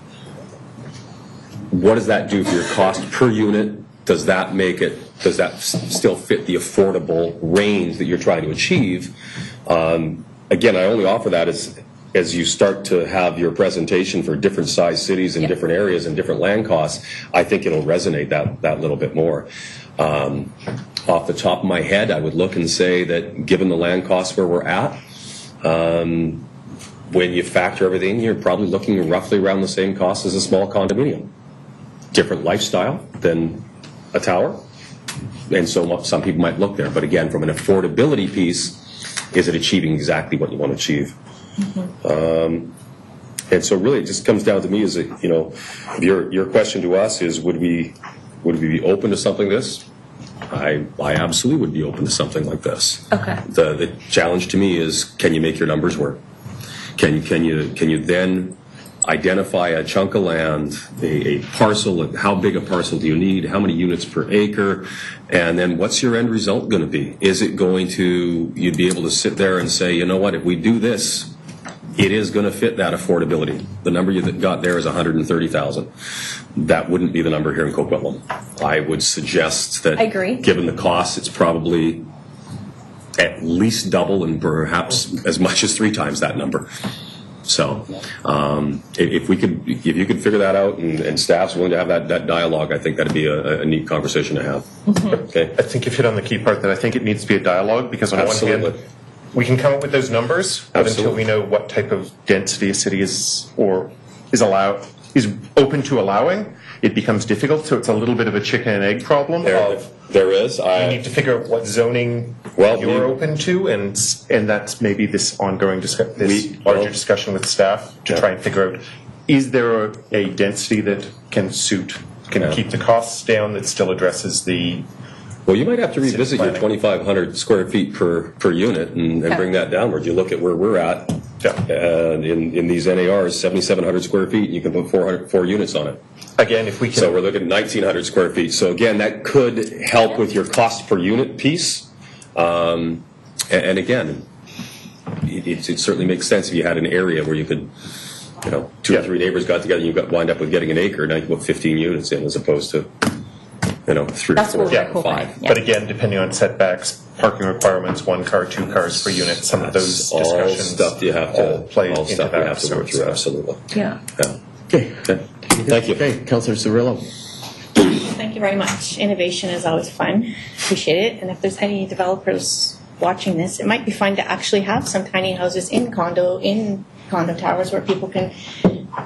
what does that do for your cost per unit? Does that make it, does that still fit the affordable range that you're trying to achieve? Um, again, I only offer that as as you start to have your presentation for different size cities and yeah. different areas and different land costs, I think it'll resonate that, that little bit more. Um, off the top of my head, I would look and say that given the land costs where we're at, um, when you factor everything, you're probably looking roughly around the same cost as a small condominium. Different lifestyle than a tower. And so some people might look there. But again, from an affordability piece, is it achieving exactly what you want to achieve? Mm-hmm. um, and so really it just comes down to me is, that, you know, your, your question to us is, would we, would we be open to something like this? I, I absolutely would be open to something like this. Okay. The, the challenge to me is, can you make your numbers work? Can, can, you, can you then identify a chunk of land, a, a parcel, how big a parcel do you need, how many units per acre, and then what's your end result going to be? Is it going to, you'd be able to sit there and say, you know what, if we do this, it is going to fit that affordability. The number you got there is one hundred thirty thousand. That wouldn't be the number here in Coquitlam. I would suggest that, I agree. Given the cost, it's probably at least double and perhaps as much as three times that number. So, um, if we could, if you could figure that out, and, and staff's willing to have that, that dialogue, I think that'd be a, a neat conversation to have. Mm-hmm. Okay. I think you've hit on the key part that I think it needs to be a dialogue, because on Absolutely. one hand, we can come up with those numbers, but until we know what type of density a city is or is allow is open to allowing, it becomes difficult. So it's a little bit of a chicken and egg problem. There, of, there is. I you need to figure out what zoning well, you're we, open to, and and that's maybe this ongoing discuss, this we, larger well, discussion with staff to yeah. try and figure out, is there a, a density that can suit, can yeah. keep the costs down, that still addresses the. Well, you might have to revisit your twenty-five hundred square feet per, per unit and, and okay. bring that downward. You look at where we're at yeah. uh, in, in these N A Rs, seventy-seven hundred square feet, and you can put four hundred, four units on it. Again, if we can. So we're looking at nineteen hundred square feet. So again, that could help with your cost per unit piece. Um, and, and again, it, it, it certainly makes sense if you had an area where you could, you know, two yeah. or three neighbors got together, and you got wind up with getting an acre, now you put fifteen units in as opposed to. You know, three, That's four, yeah, five. Yeah. But again, depending on setbacks, parking requirements, one car, two cars per unit, some That's of those all discussions stuff you have to, all play all into stuff that. You have to work through, absolutely. Yeah. yeah. Okay. okay. Thank you. Okay, Councillor Cirillo. Thank you very much. Innovation is always fun. Appreciate it. And if there's any developers watching this, it might be fun to actually have some tiny houses in condo, in condo towers where people can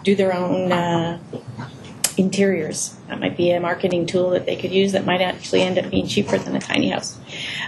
do their own... Uh, interiors. That might be a marketing tool that they could use that might actually end up being cheaper than a tiny house.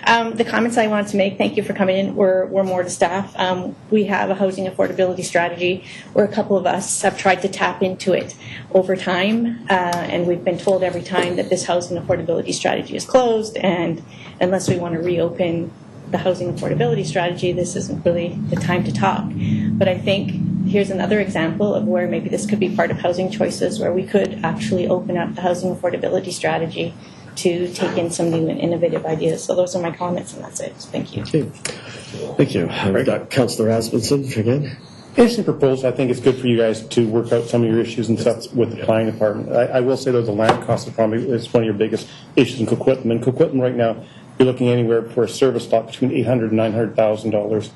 Um, the comments I wanted to make, thank you for coming in, were, were more to staff. Um, we have a housing affordability strategy where a couple of us have tried to tap into it over time, uh, and we've been told every time that this housing affordability strategy is closed, and unless we want to reopen the housing affordability strategy, this isn't really the time to talk. But I think here's another example of where maybe this could be part of housing choices, where we could actually open up the housing affordability strategy to take in some new and innovative ideas. So those are my comments, and that's it. Thank you. Okay. Thank you. I've got Councillor Asmussen again. Interesting proposal. I think it's good for you guys to work out some of your issues and stuff with the planning department. I, I will say, though, the land cost is probably is one of your biggest issues in Coquitlam. In Coquitlam right now, you're looking anywhere for a service lot between eight hundred thousand dollars and nine hundred thousand dollars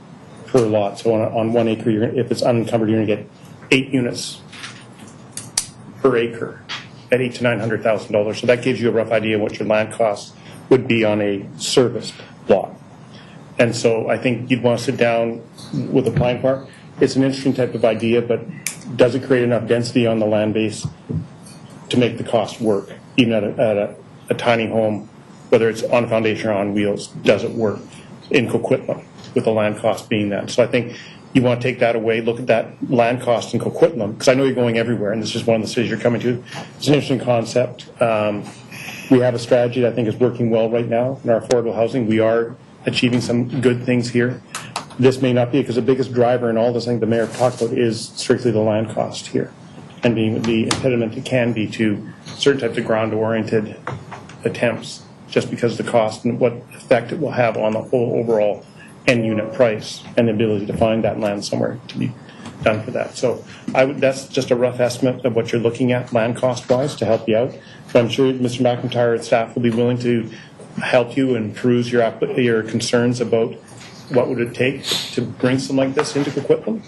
per lot. So on, on one acre, you're, if it's unencumbered, you're going to get eight units per acre at eight to nine hundred thousand dollars. So that gives you a rough idea of what your land costs would be on a service lot. And so I think you'd want to sit down with the planning part. It's an interesting type of idea, but does it create enough density on the land base to make the cost work, even at a, at a, a tiny home? Whether it's on foundation or on wheels, does it work in Coquitlam with the land cost being that? So I think you want to take that away, look at that land cost in Coquitlam, because I know you're going everywhere, and this is one of the cities you're coming to. It's an interesting concept. Um, we have a strategy that I think is working well right now in our affordable housing. We are achieving some good things here. This may not be, because the biggest driver in all this, I think the mayor talked about, is strictly the land cost here, and being the impediment it can be to certain types of ground-oriented attempts, just because of the cost and what effect it will have on the whole overall end unit price and the ability to find that land somewhere to be done for that. So I would, that's just a rough estimate of what you're looking at land cost-wise to help you out. So I'm sure Mister McIntyre and staff will be willing to help you and peruse your, your concerns about what would it take to bring something like this into Coquitlam.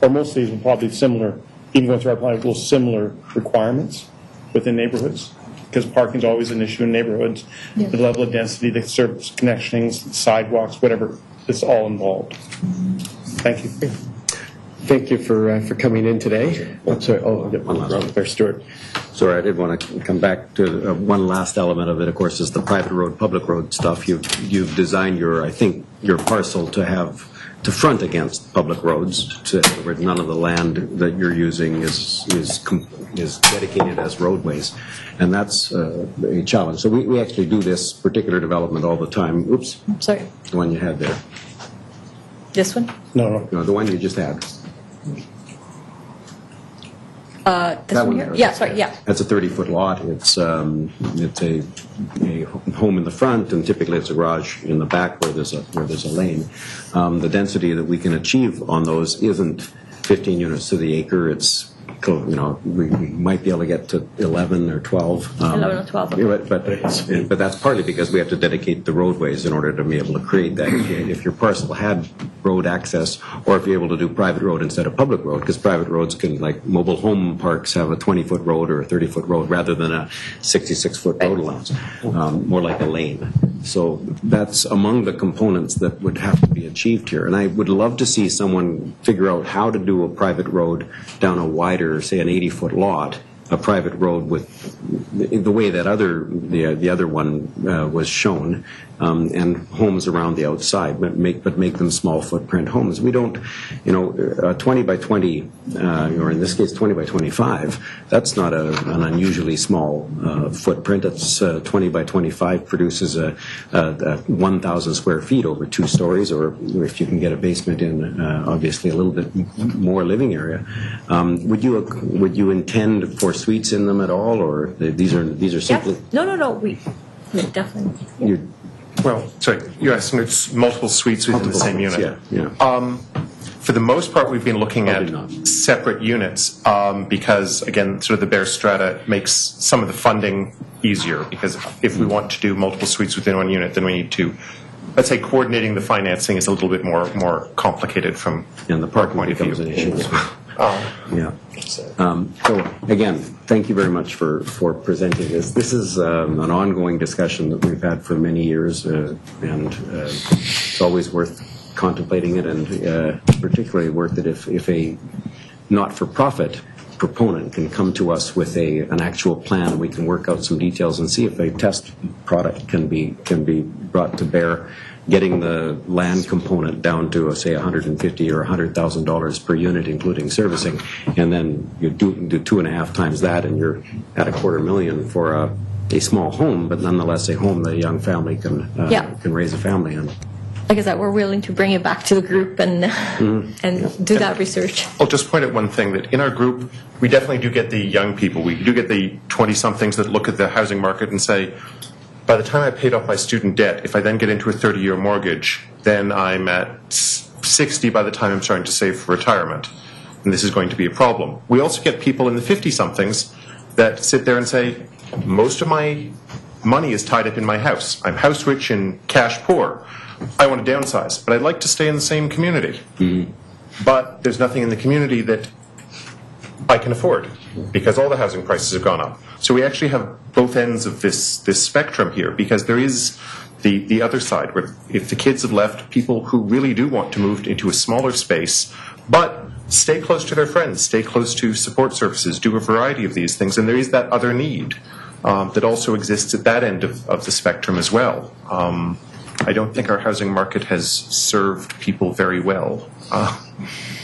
Or most of these will probably similar, even going through our plan, will similar requirements within neighborhoods, because parking is always an issue in neighborhoods. Yeah. The level of density, the service connections, sidewalks, whatever, it's all involved. Mm-hmm. Thank you. Thank you for uh, for coming in today. Oh, I'm sorry. Oh, one last there, Stuart. Sorry, I did want to come back to uh, one last element of it. Of course, is the private road, public road stuff. You've you've designed your, I think, your parcel to have to front against public roads, so where none of the land that you're using is is is dedicated as roadways, and that's uh, a challenge. So we we actually do this particular development all the time. Oops. Sorry. The one you had there. This one? No, no, the one you just had. Uh, this that one here? Yeah, sorry, yeah. That's a thirty-foot lot. It's um, it's a, a home in the front, and typically it's a garage in the back where there's a where there's a lane. Um, the density that we can achieve on those isn't fifteen units to the acre. It's you know we, we might be able to get to eleven or twelve. Um, eleven or twelve. Okay. But but it's, but that's partly because we have to dedicate the roadways in order to be able to create that. If your parcel had road access, or if you're able to do private road instead of public road, because private roads can, like mobile home parks, have a twenty-foot road or a thirty-foot road rather than a sixty-six-foot road allowance, um, more like a lane. So that's among the components that would have to be achieved here. And I would love to see someone figure out how to do a private road down a wider, say, an eighty-foot lot, a private road with the way that other the the other one uh, was shown, um, and homes around the outside, but make but make them small footprint homes. We don't, you know, a twenty by twenty, uh, or in this case twenty by twenty-five. That's not a, an unusually small uh, footprint. It's uh, twenty by twenty-five produces a, a, a one thousand square feet over two stories, or if you can get a basement in, uh, obviously a little bit more living area. Um, would you would you intend for suites in them at all, or these are these are simply? Def no, no, no. We yeah, definitely. Yeah. You, well, sorry, you're asking it's multiple suites within multiple the same units, unit. Yeah, yeah. Um, for the most part, we've been looking Probably at not. separate units um, because, again, sort of the bare strata makes some of the funding easier. Because if we want to do multiple suites within one unit, then we need to. I'd say coordinating the financing is a little bit more more complicated from and the parking point of view. An issue as well. Oh. Yeah. Um, so again, thank you very much for, for presenting this. This is um, an ongoing discussion that we've had for many years, uh, and uh, it's always worth contemplating it, and uh, particularly worth it if, if a not-for-profit proponent can come to us with a an actual plan, and we can work out some details and see if a test product can be can be brought to bear, getting the land component down to uh, say one hundred fifty or one hundred thousand dollars per unit, including servicing, and then you do, do two and a half times that, and you're at a quarter million for a, a small home, but nonetheless a home that a young family can uh, yeah. can raise a family in. Like I said, we're willing to bring it back to the group and mm. and yeah. do and that research. I'll just point out one thing, that in our group, we definitely do get the young people. We do get the twenty-somethings that look at the housing market and say, by the time I paid off my student debt, if I then get into a thirty-year mortgage, then I'm at sixty by the time I'm starting to save for retirement. And this is going to be a problem. We also get people in the fifty-somethings that sit there and say, most of my money is tied up in my house. I'm house rich and cash poor. I want to downsize, but I'd like to stay in the same community. Mm-hmm. But there's nothing in the community that I can afford because all the housing prices have gone up. So we actually have both ends of this, this spectrum here, because there is the, the other side where if the kids have left, people who really do want to move into a smaller space, but stay close to their friends, stay close to support services, do a variety of these things, and there is that other need um, that also exists at that end of, of the spectrum as well. Um, I don't think our housing market has served people very well. Uh,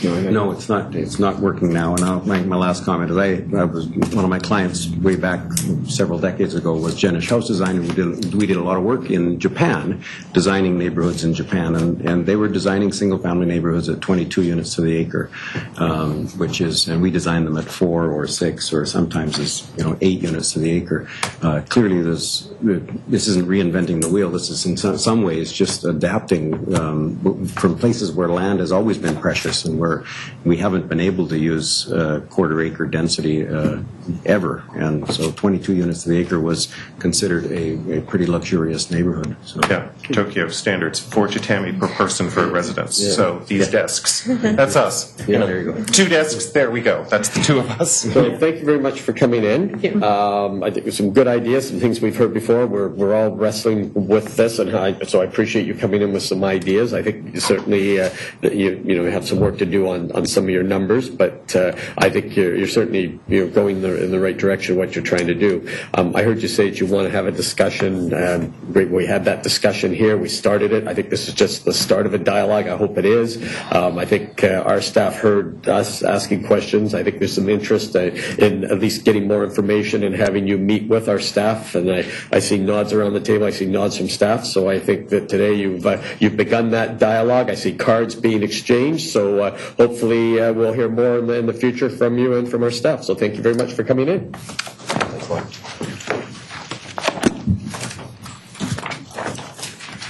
no, it's not. It's not working now. And I'll make my last comment. Is I, I was one of my clients way back several decades ago was Genish House Design, and we did we did a lot of work in Japan, designing neighborhoods in Japan, and, and they were designing single-family neighborhoods at twenty-two units to the acre, um, which is, and we designed them at four or six or sometimes as you know eight units to the acre. Uh, clearly, this this isn't reinventing the wheel. This is in some ways just adapting um, from places where land has always been precious and where we haven't been able to use uh, quarter acre density uh, ever, and so twenty-two units to the acre was considered a, a pretty luxurious neighborhood. So. Yeah, Tokyo standards, four tatami per person for a residence. Yeah. So these yeah. desks, that's us. Yeah, there you go. Two desks, there we go. That's the two of us. So thank you very much for coming in. Um, I think some good ideas, some things we've heard before. We're we're all wrestling with this, and I, so I appreciate you coming in with some ideas. I think certainly uh, you you know have some some work to do on, on some of your numbers, but uh, I think you're, you're certainly you know, going in the, in the right direction what you're trying to do. Um, I heard you say that you want to have a discussion. Um, great, we had that discussion here. We started it. I think this is just the start of a dialogue. I hope it is. Um, I think uh, our staff heard us asking questions. I think there's some interest uh, in at least getting more information and having you meet with our staff. And I, I see nods around the table. I see nods from staff. So I think that today you've uh, you've begun that dialogue. I see cards being exchanged. So uh, hopefully uh, we'll hear more in the, in the future from you and from our staff. So thank you very much for coming in.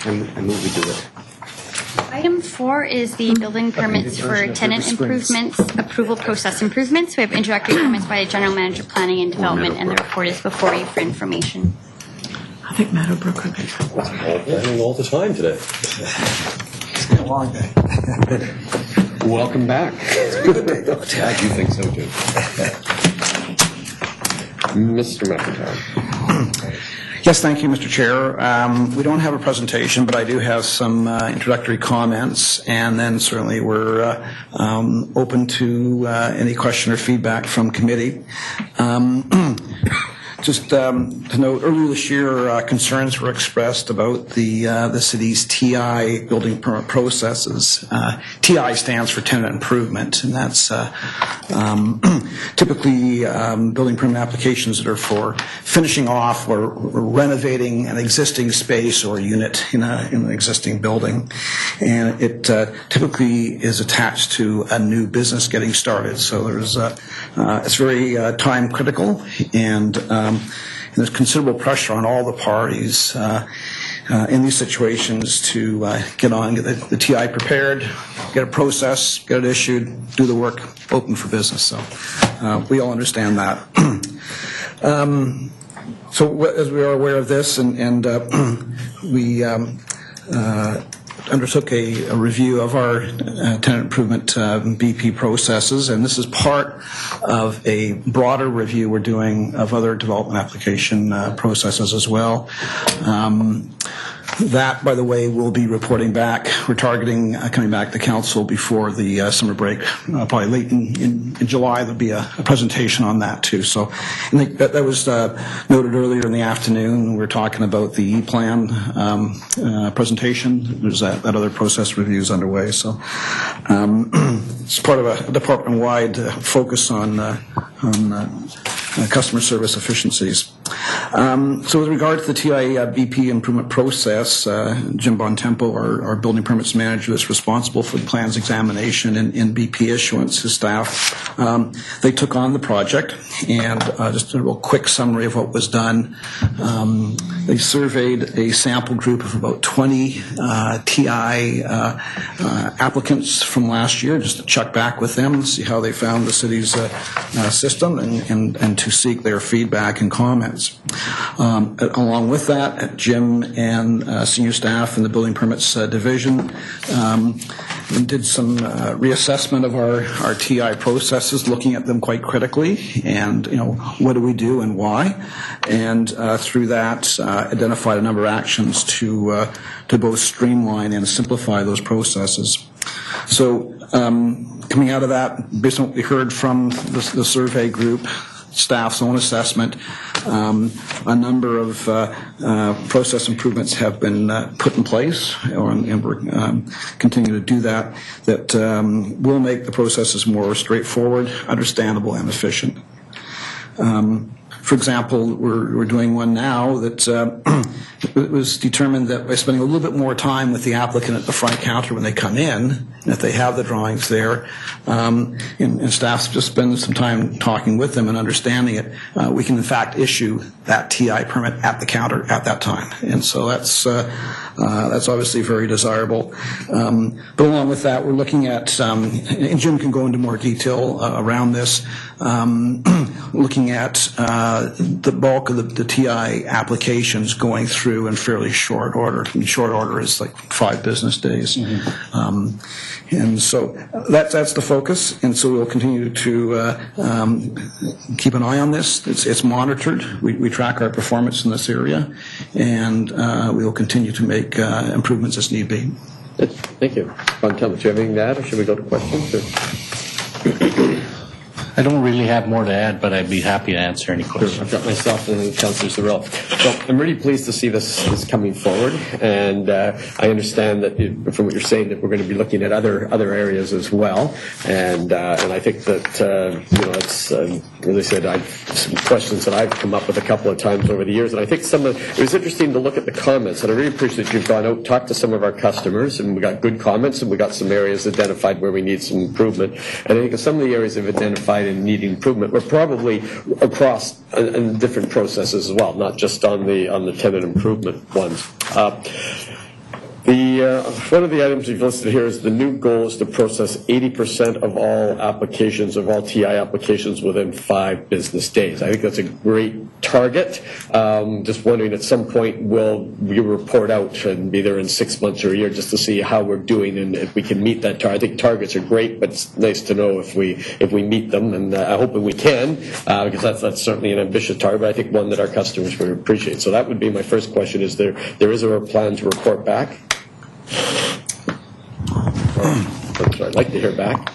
I move we do it. Item four is the building permits for tenant improvements, approval process improvements. We have introductory comments by General Manager Planning and Development, and the report is before you for information. I think Meadowbrook would be planning all the time today. It's been a long day. Welcome back. I do think so too. Mister McIntyre. Yes, thank you, Mister Chair. Um, we don't have a presentation, but I do have some uh, introductory comments, and then certainly we're uh, um, open to uh, any question or feedback from committee. Um, just um, to note, earlier this year, uh, concerns were expressed about the uh, the city's T I building permit processes. Uh, T I stands for tenant improvement, and that's uh, um, typically um, building permit applications that are for finishing off or renovating an existing space or unit in, a, in an existing building. And it uh, typically is attached to a new business getting started. So there's uh, uh, it's very uh, time critical, and um, Um, and there's considerable pressure on all the parties uh, uh, in these situations to uh, get on, get the, the T I prepared, get a process, get it issued, do the work, open for business. So uh, we all understand that. um, so as we are aware of this, and, and uh, we um, uh, undertook a, a review of our uh, tenant improvement uh, B P processes, and this is part of a broader review we're doing of other development application uh, processes as well. Um, that, by the way, we'll be reporting back. We're targeting uh, coming back to council before the uh, summer break, uh, probably late in, in, in July. There'll be a, a presentation on that too. So, and the, that was uh, noted earlier in the afternoon. We were talking about the E-Plan um, uh, presentation. There's that, that other process review is underway. So, um, it's part of a department-wide uh, focus on uh, on. Uh, Uh, customer service efficiencies. Um, so with regard to the T I uh, B P improvement process, uh, Jim Bontempo, our, our building permits manager that's responsible for the plans examination and, and B P issuance, his staff, um, they took on the project. And uh, just a real quick summary of what was done. Um, they surveyed a sample group of about twenty uh, T I uh, uh, applicants from last year, just to check back with them, see how they found the city's uh, uh, system, and, and, and to seek their feedback and comments. Um, along with that, Jim and uh, senior staff in the building permits uh, division um, did some uh, reassessment of our, our T I processes, looking at them quite critically, and you know, what do we do and why? And uh, through that, uh, identified a number of actions to, uh, to both streamline and simplify those processes. So um, coming out of that, based on what we heard from the, the survey group, staff's own assessment, um, a number of uh, uh, process improvements have been uh, put in place, or, and we're um, continuing to do that, that um, will make the processes more straightforward, understandable, and efficient. Um, For example, we're, we're doing one now that uh, it was determined that by spending a little bit more time with the applicant at the front counter when they come in, and if they have the drawings there, um, and, and staff just spend some time talking with them and understanding it, uh, we can in fact issue that T I permit at the counter at that time. And so that's, uh, uh, that's obviously very desirable. Um, but along with that, we're looking at, um, and Jim can go into more detail uh, around this, um, looking at uh, Uh, the bulk of the, the T I applications going through in fairly short order. I mean, short order is like five business days. Mm-hmm. um, and so that, that's the focus, and so we'll continue to uh, um, keep an eye on this. It's, it's monitored. We, we track our performance in this area, and uh, we will continue to make uh, improvements as need be. Thank you. Bontempo, do you have anything to add, or should we go to questions? Or? I don't really have more to add, but I'd be happy to answer any questions. Sure. I've got myself and Councillor Sorrell. So I'm really pleased to see this is coming forward, and uh, I understand that you, from what you're saying, that we're going to be looking at other other areas as well. And uh, and I think that uh, you know, it's um, as I said, I've some questions that I've come up with a couple of times over the years, and I think some of it was interesting to look at the comments, and I really appreciate you've gone out, talked to some of our customers, and we got good comments, and we got some areas identified where we need some improvement. And I think some of the areas have identified and need improvement. We're probably across uh, in different processes as well, not just on the on the tenant improvement ones. Uh, the uh, one of the items you've listed here is the new goal is to process eighty percent of all applications of all T I applications within five business days. I think that's a great target. Um, just wondering, at some point, will we report out and be there in six months or a year just to see how we're doing and if we can meet that target? I think targets are great, but it's nice to know if we if we meet them, and uh, I hope that we can, uh, because that's that's certainly an ambitious target. But I think one that our customers would appreciate. So that would be my first question: is there there is a plan to report back? Well, I'd like to hear back.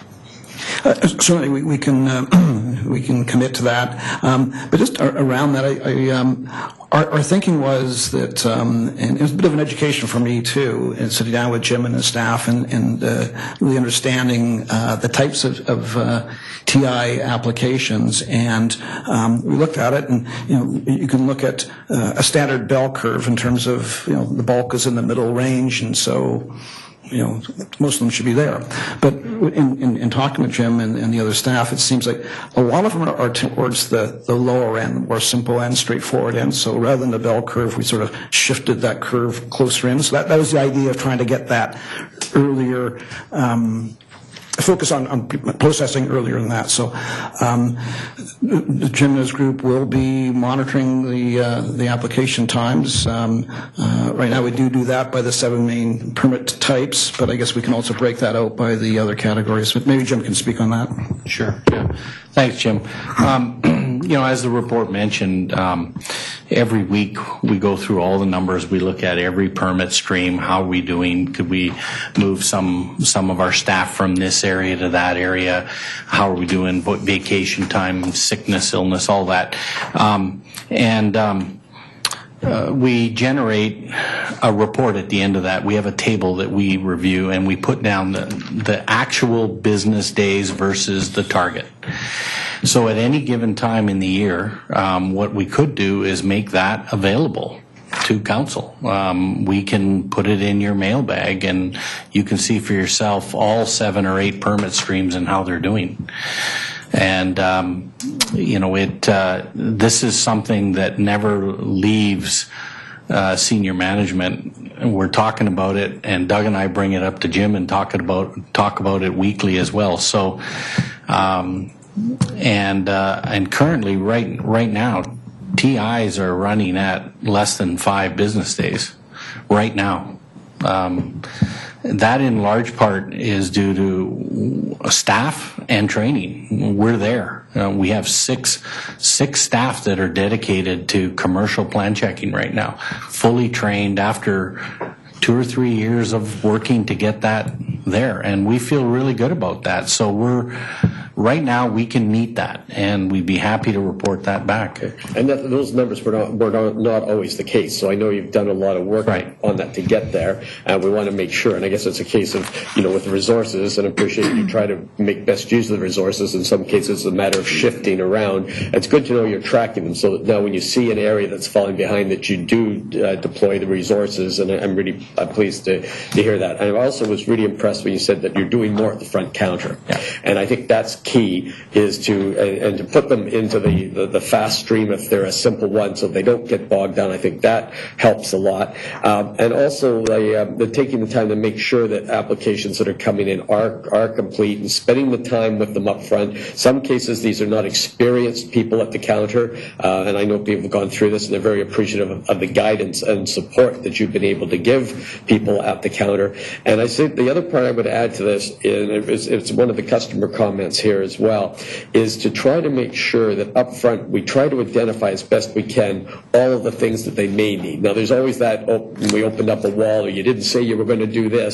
Uh, certainly, we, we can uh, we can commit to that. Um, but just around that, I, I, um, our, our thinking was that, um, and it was a bit of an education for me too, and sitting down with Jim and his staff, and, and uh, really understanding uh, the types of, of uh, T I applications. And um, we looked at it, and you know, you can look at uh, a standard bell curve in terms of, you know, the bulk is in the middle range, and so, you know, most of them should be there. But in, in, in talking with Jim and, and the other staff, it seems like a lot of them are towards the, the lower end, more simple and straightforward end. So rather than the bell curve, we sort of shifted that curve closer in. So that, that was the idea of trying to get that earlier, um, focus on, on processing earlier than that. So um, Jim and his group will be monitoring the uh, the application times. Um, uh, right now we do do that by the seven main permit types, but I guess we can also break that out by the other categories. But maybe Jim can speak on that. Sure. Yeah. Thanks, Jim. Um, you know, as the report mentioned, um, every week we go through all the numbers. We look at every permit stream. How are we doing? Could we move some some of our staff from this area to that area? How are we doing? Vacation time, sickness, illness, all that. Um, and um, uh, we generate a report at the end of that. We have a table that we review, and we put down the, the actual business days versus the target. So at any given time in the year, um, what we could do is make that available to council. Um, we can put it in your mailbag, and you can see for yourself all seven or eight permit streams and how they're doing. And um, you know, it. Uh, this is something that never leaves uh, senior management. We're talking about it, and Doug and I bring it up to Jim and talk about talk about it weekly as well. So, um, and uh, and currently, right right now, T Is are running at less than five business days right now. Um, that in large part is due to staff and training. We're there. Uh, we have six, six staff that are dedicated to commercial plan checking right now, fully trained after two or three years of working to get that there. And we feel really good about that. So we're... Right now, we can meet that, and we'd be happy to report that back. And that, those numbers were not, were not, not always the case, so I know you've done a lot of work right on that to get there, and we want to make sure, and I guess it's a case of, you know, with the resources, and I appreciate you try to make best use of the resources. In some cases, it's a matter of shifting around. It's good to know you're tracking them, so that now when you see an area that's falling behind, that you do uh, deploy the resources, and I'm really I'm pleased to, to hear that. And I also was really impressed when you said that you're doing more at the front counter, yeah. And I think that's key, is to and, and to put them into the, the, the fast stream if they're a simple one, so they don't get bogged down. I think that helps a lot. Um, and also the, uh, the taking the time to make sure that applications that are coming in are, are complete, and spending the time with them up front. Some cases these are not experienced people at the counter, uh, and I know people have gone through this, and they're very appreciative of, of the guidance and support that you've been able to give people at the counter. And I think the other part I would add to this, and it's, it's one of the customer comments here, here as well, is to try to make sure that up front we try to identify as best we can all of the things that they may need. Now there's always that, oh, we opened up a wall, or you didn't say you were going to do this,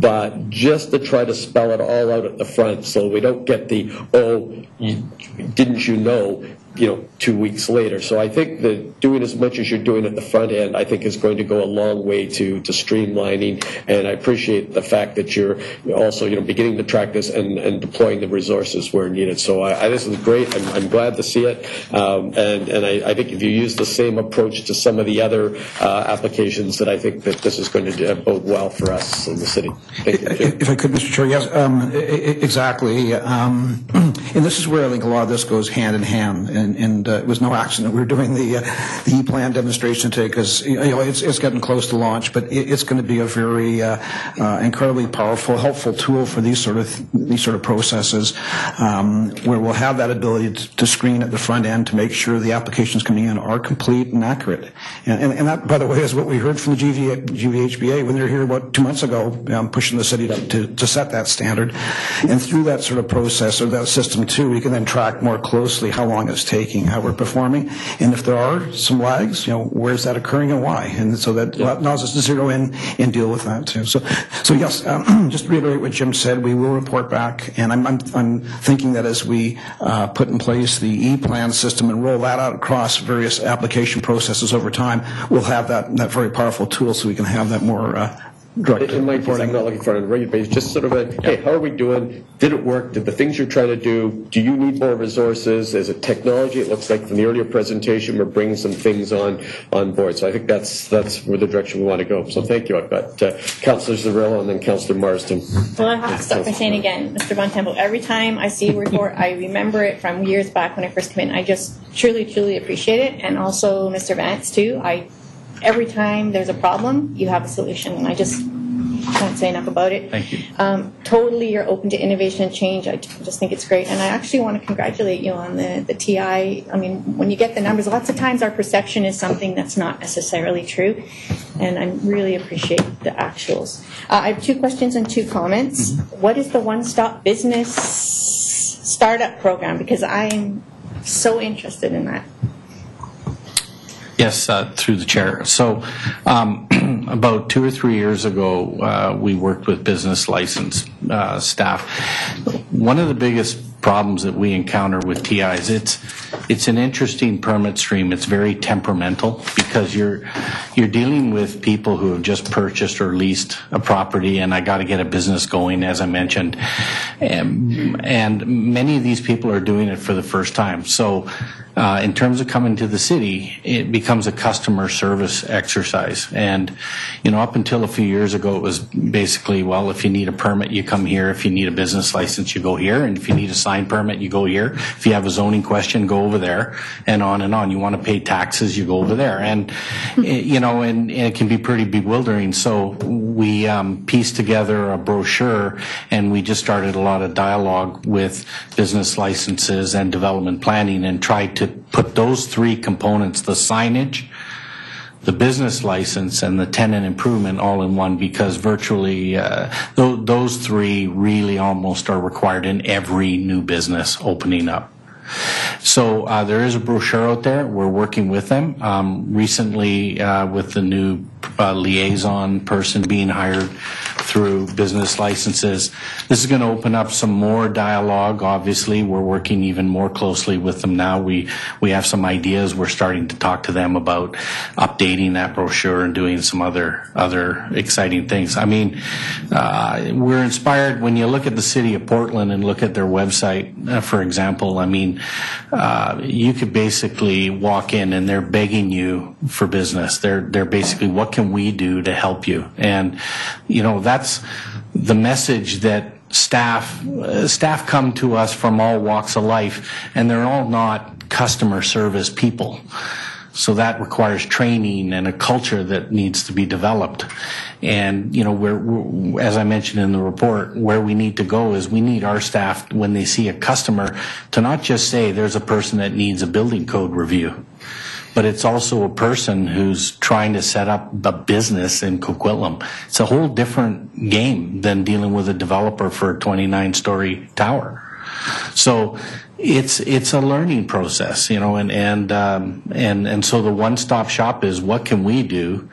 but just to try to spell it all out at the front so we don't get the, oh, you, didn't you know, you know, two weeks later. So I think that doing as much as you're doing at the front end, I think is going to go a long way to, to streamlining. And I appreciate the fact that you're also, you know, beginning to track this and, and deploying the resources where needed. So I, I, this is great. I'm, I'm glad to see it. Um, and and I, I think if you use the same approach to some of the other uh, applications, that I think that this is going to bode well for us in the city. Thank you, Jim. If I could, Mister Chair, yes, um, exactly. Um, and this is where I think a lot of this goes hand in hand. And, and uh, it was no accident we were doing the, uh, the E-Plan demonstration today, because you know, it's, it's getting close to launch, but it, it's going to be a very uh, uh, incredibly powerful, helpful tool for these sort of th these sort of processes, um, where we'll have that ability to, to screen at the front end to make sure the applications coming in are complete and accurate. And, and, and that, by the way, is what we heard from the G V H B A when they were here about two months ago, um, pushing the city to, to, to set that standard. And through that sort of process or that system too, we can then track more closely how long it's taking, how we're performing, and if there are some lags, you know, where's that occurring and why, and so that yeah. allows us to zero in and deal with that too. So, so yes, um, just to reiterate what Jim said, we will report back, and I'm I'm, I'm thinking that as we uh, put in place the E-Plan system and roll that out across various application processes over time, we'll have that that very powerful tool, so we can have that more. Uh, In my case, I'm not looking for it on a regular basis, just sort of a, hey, how are we doing? Did it work? Did the things you're trying to do, do you need more resources? Is it technology? It looks like from the earlier presentation, we're bringing some things on on board. So I think that's that's where the direction we want to go. So thank you. I've got uh, Councillor Zarillo and then Councillor Marsden. Well, I have to stop by saying again, Mister Bontempo, every time I see a report, I remember it from years back when I first came in. I just truly, truly appreciate it. And also Mister Vance, too. I. Every time there's a problem, you have a solution, and I just can't say enough about it. Thank you. Um, totally, you're open to innovation and change. I just think it's great, and I actually want to congratulate you on the, the T I. I mean, when you get the numbers, lots of times our perception is something that's not necessarily true, and I really appreciate the actuals. Uh, I have two questions and two comments. Mm-hmm. What is the one-stop business startup program? Because I'm so interested in that. Yes, uh, through the chair. So um, about two or three years ago, uh, we worked with business license uh, staff. One of the biggest problems that we encounter with T Is, it's it's an interesting permit stream. It's very temperamental, because you're you're dealing with people who have just purchased or leased a property, and I got to get a business going, as I mentioned. And, and many of these people are doing it for the first time. So Uh, in terms of coming to the city, it becomes a customer service exercise. And, you know, up until a few years ago, it was basically, well, if you need a permit, you come here. If you need a business license, you go here. And if you need a sign permit, you go here. If you have a zoning question, go over there, and on and on. You want to pay taxes, you go over there. And, you know, and, and it can be pretty bewildering. So we um, pieced together a brochure, and we just started a lot of dialogue with business licenses and development planning, and tried to to put those three components, the signage, the business license, and the tenant improvement, all in one, because virtually uh, th those three really almost are required in every new business opening up. So uh, there is a brochure out there. We're working with them. Um, recently, uh, with the new uh, liaison person being hired through business licenses, this is going to open up some more dialogue. Obviously, we're working even more closely with them now. We we have some ideas. We're starting to talk to them about updating that brochure and doing some other other exciting things. I mean, uh, we're inspired when you look at the city of Portland and look at their website, uh, for example. I mean. Uh, you could basically walk in and they're begging you for business. They're they're basically, what can we do to help you? And you know, that's the message that staff uh, staff come to us from all walks of life, and they're all not customer service people. So that requires training and a culture that needs to be developed. And, you know, we're, we're, as I mentioned in the report, where we need to go is we need our staff, when they see a customer, to not just say there's a person that needs a building code review, but it's also a person who's trying to set up the business in Coquitlam. It's a whole different game than dealing with a developer for a twenty-nine story tower. So it's it's a learning process, you know, and and um, and and so the one-stop shop is what can we do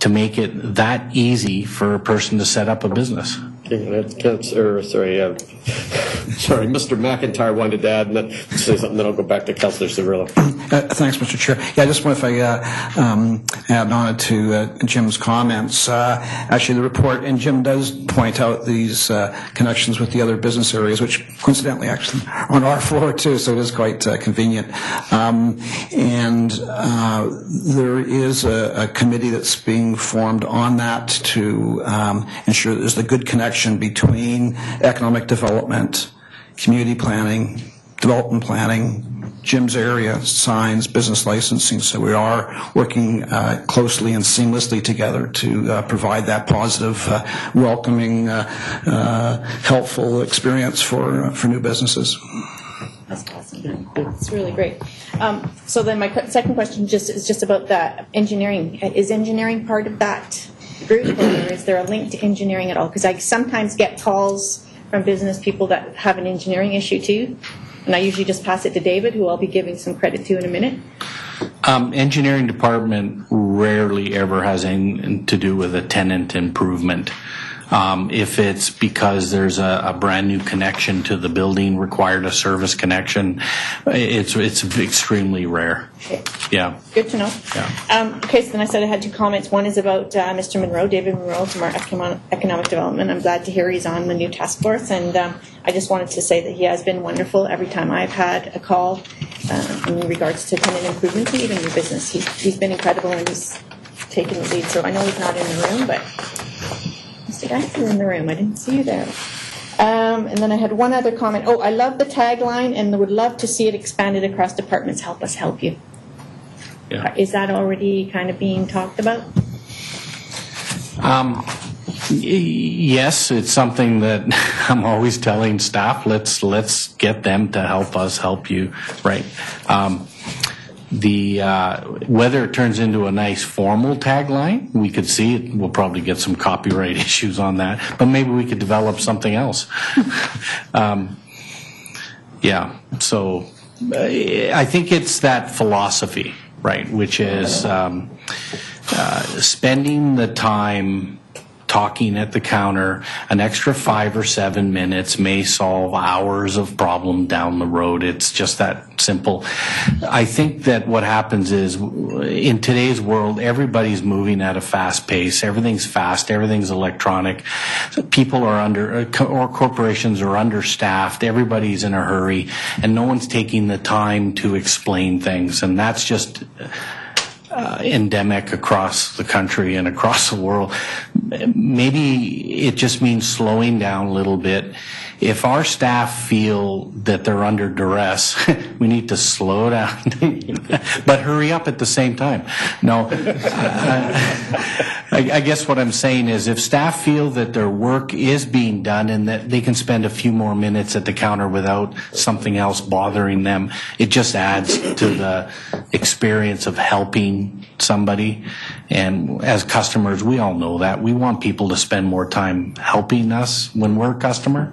to make it that easy for a person to set up a business. Yeah, that's, or, sorry, uh, sorry, Mister McIntyre wanted to add, and then say something. Then I'll go back to Councillor Cirillo. Uh, thanks, Mister Chair. Yeah, I just want if I uh, um, add on to uh, Jim's comments. Uh, actually, the report, and Jim does point out these uh, connections with the other business areas, which coincidentally actually are on our floor too, so it is quite uh, convenient. Um, and uh, there is a, a committee that's being formed on that to um, ensure that there's the good connection between economic development, community planning, development planning, Jim's area, signs, business licensing. So we are working uh, closely and seamlessly together to uh, provide that positive, uh, welcoming, uh, uh, helpful experience for uh, for new businesses. That's awesome. That's really great. Um, so then my second question just is just about that engineering. Is engineering part of that group, or is there a link to engineering at all? Because I sometimes get calls from business people that have an engineering issue too, and I usually just pass it to David, who I'll be giving some credit to in a minute. Um, engineering department rarely ever has anything to do with a tenant improvement. Um, if it's because there's a, a brand new connection to the building required, a service connection, it's it's extremely rare. Okay. Yeah. Good to know. Yeah. Um, okay, so then I said I had two comments. One is about uh, Mister Monroe, David Monroe from our Econ Economic Development. I'm glad to hear he's on the new task force, and um, I just wanted to say that he has been wonderful every time I've had a call uh, in regards to tenant improvements, even new business. He's, he's been incredible, and he's taken the lead. So I know he's not in the room, but Mister Geis is in the room. I didn't see you there. Um, and then I had one other comment. Oh, I love the tagline and would love to see it expanded across departments. Help us help you. Yeah. Is that already kind of being talked about? Um, yes, it's something that I'm always telling staff. Let's let's get them to help us help you, right? Um, The uh, whether it turns into a nice formal tagline, we could see it. We'll probably get some copyright issues on that, but maybe we could develop something else. um, yeah, so I think it's that philosophy, right? Which is um, uh, spending the time talking at the counter. An extra five or seven minutes may solve hours of problem down the road. It's just that simple. I think that what happens is, in today's world, everybody's moving at a fast pace. Everything's fast. Everything's electronic. So people are under, or corporations are understaffed. Everybody's in a hurry, and no one's taking the time to explain things. And that's just Uh, endemic across the country and across the world. Maybe it just means slowing down a little bit. If our staff feel that they're under duress, we need to slow down, but hurry up at the same time. No, uh, I, I guess what I'm saying is, if staff feel that their work is being done and that they can spend a few more minutes at the counter without something else bothering them, it just adds to the experience of helping somebody. And as customers, we all know that we want people to spend more time helping us when we're a customer.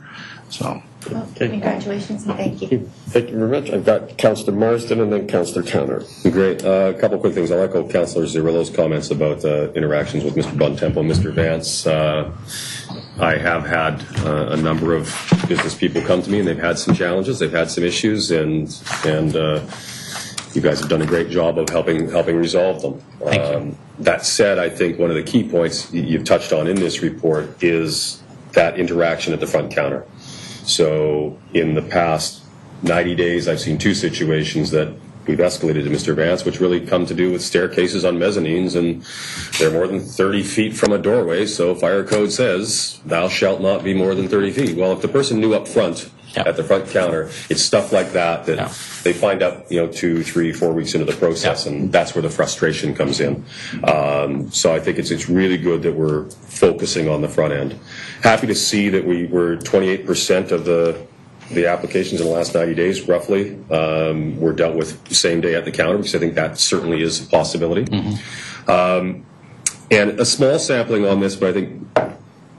So well, congratulations and thank you. Thank you very much. I've got Councillor Marsden and then Councillor Towner. Great. Uh, a couple of quick things. I'll echo Councillor Zirillo's comments about uh, interactions with Mister Bontempo and Mister Vance. Uh, I have had uh, a number of business people come to me, and they've had some challenges, they've had some issues, and and uh, you guys have done a great job of helping helping resolve them. Thank you. Um, that said, I think one of the key points you've touched on in this report is that interaction at the front counter. So in the past ninety days, I've seen two situations that we've escalated to Mister Vance, which really come to do with staircases on mezzanines, and they're more than thirty feet from a doorway, so fire code says, thou shalt not be more than thirty feet. Well, if the person knew up front, yep, at the front counter, it's stuff like that that yep, they find out, you know, two, three, four weeks into the process, yep, and that's where the frustration comes in. Um, so I think it's it's really good that we're focusing on the front end. Happy to see that we were twenty-eight percent of the the applications in the last ninety days, roughly, um, were dealt with same day at the counter, because I think that certainly is a possibility. Mm-hmm. Um, and a small sampling on this, but I think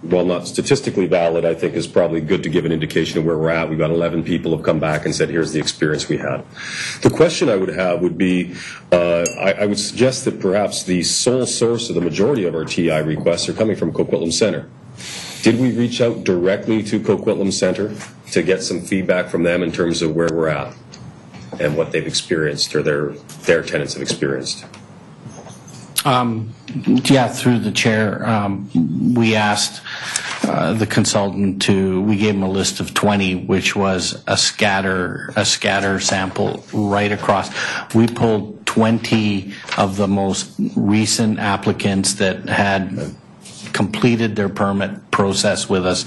while not statistically valid, I think is probably good to give an indication of where we're at. We've got eleven people who have come back and said, here's the experience we had. The question I would have would be, uh, I, I would suggest that perhaps the sole source of the majority of our T I requests are coming from Coquitlam Center. Did we reach out directly to Coquitlam Center to get some feedback from them in terms of where we're at and what they've experienced or their, their tenants have experienced? Um, yeah, through the chair, um, we asked uh, the consultant to, we gave him a list of twenty, which was a scatter, a scatter sample right across. We pulled twenty of the most recent applicants that had completed their permit process with us.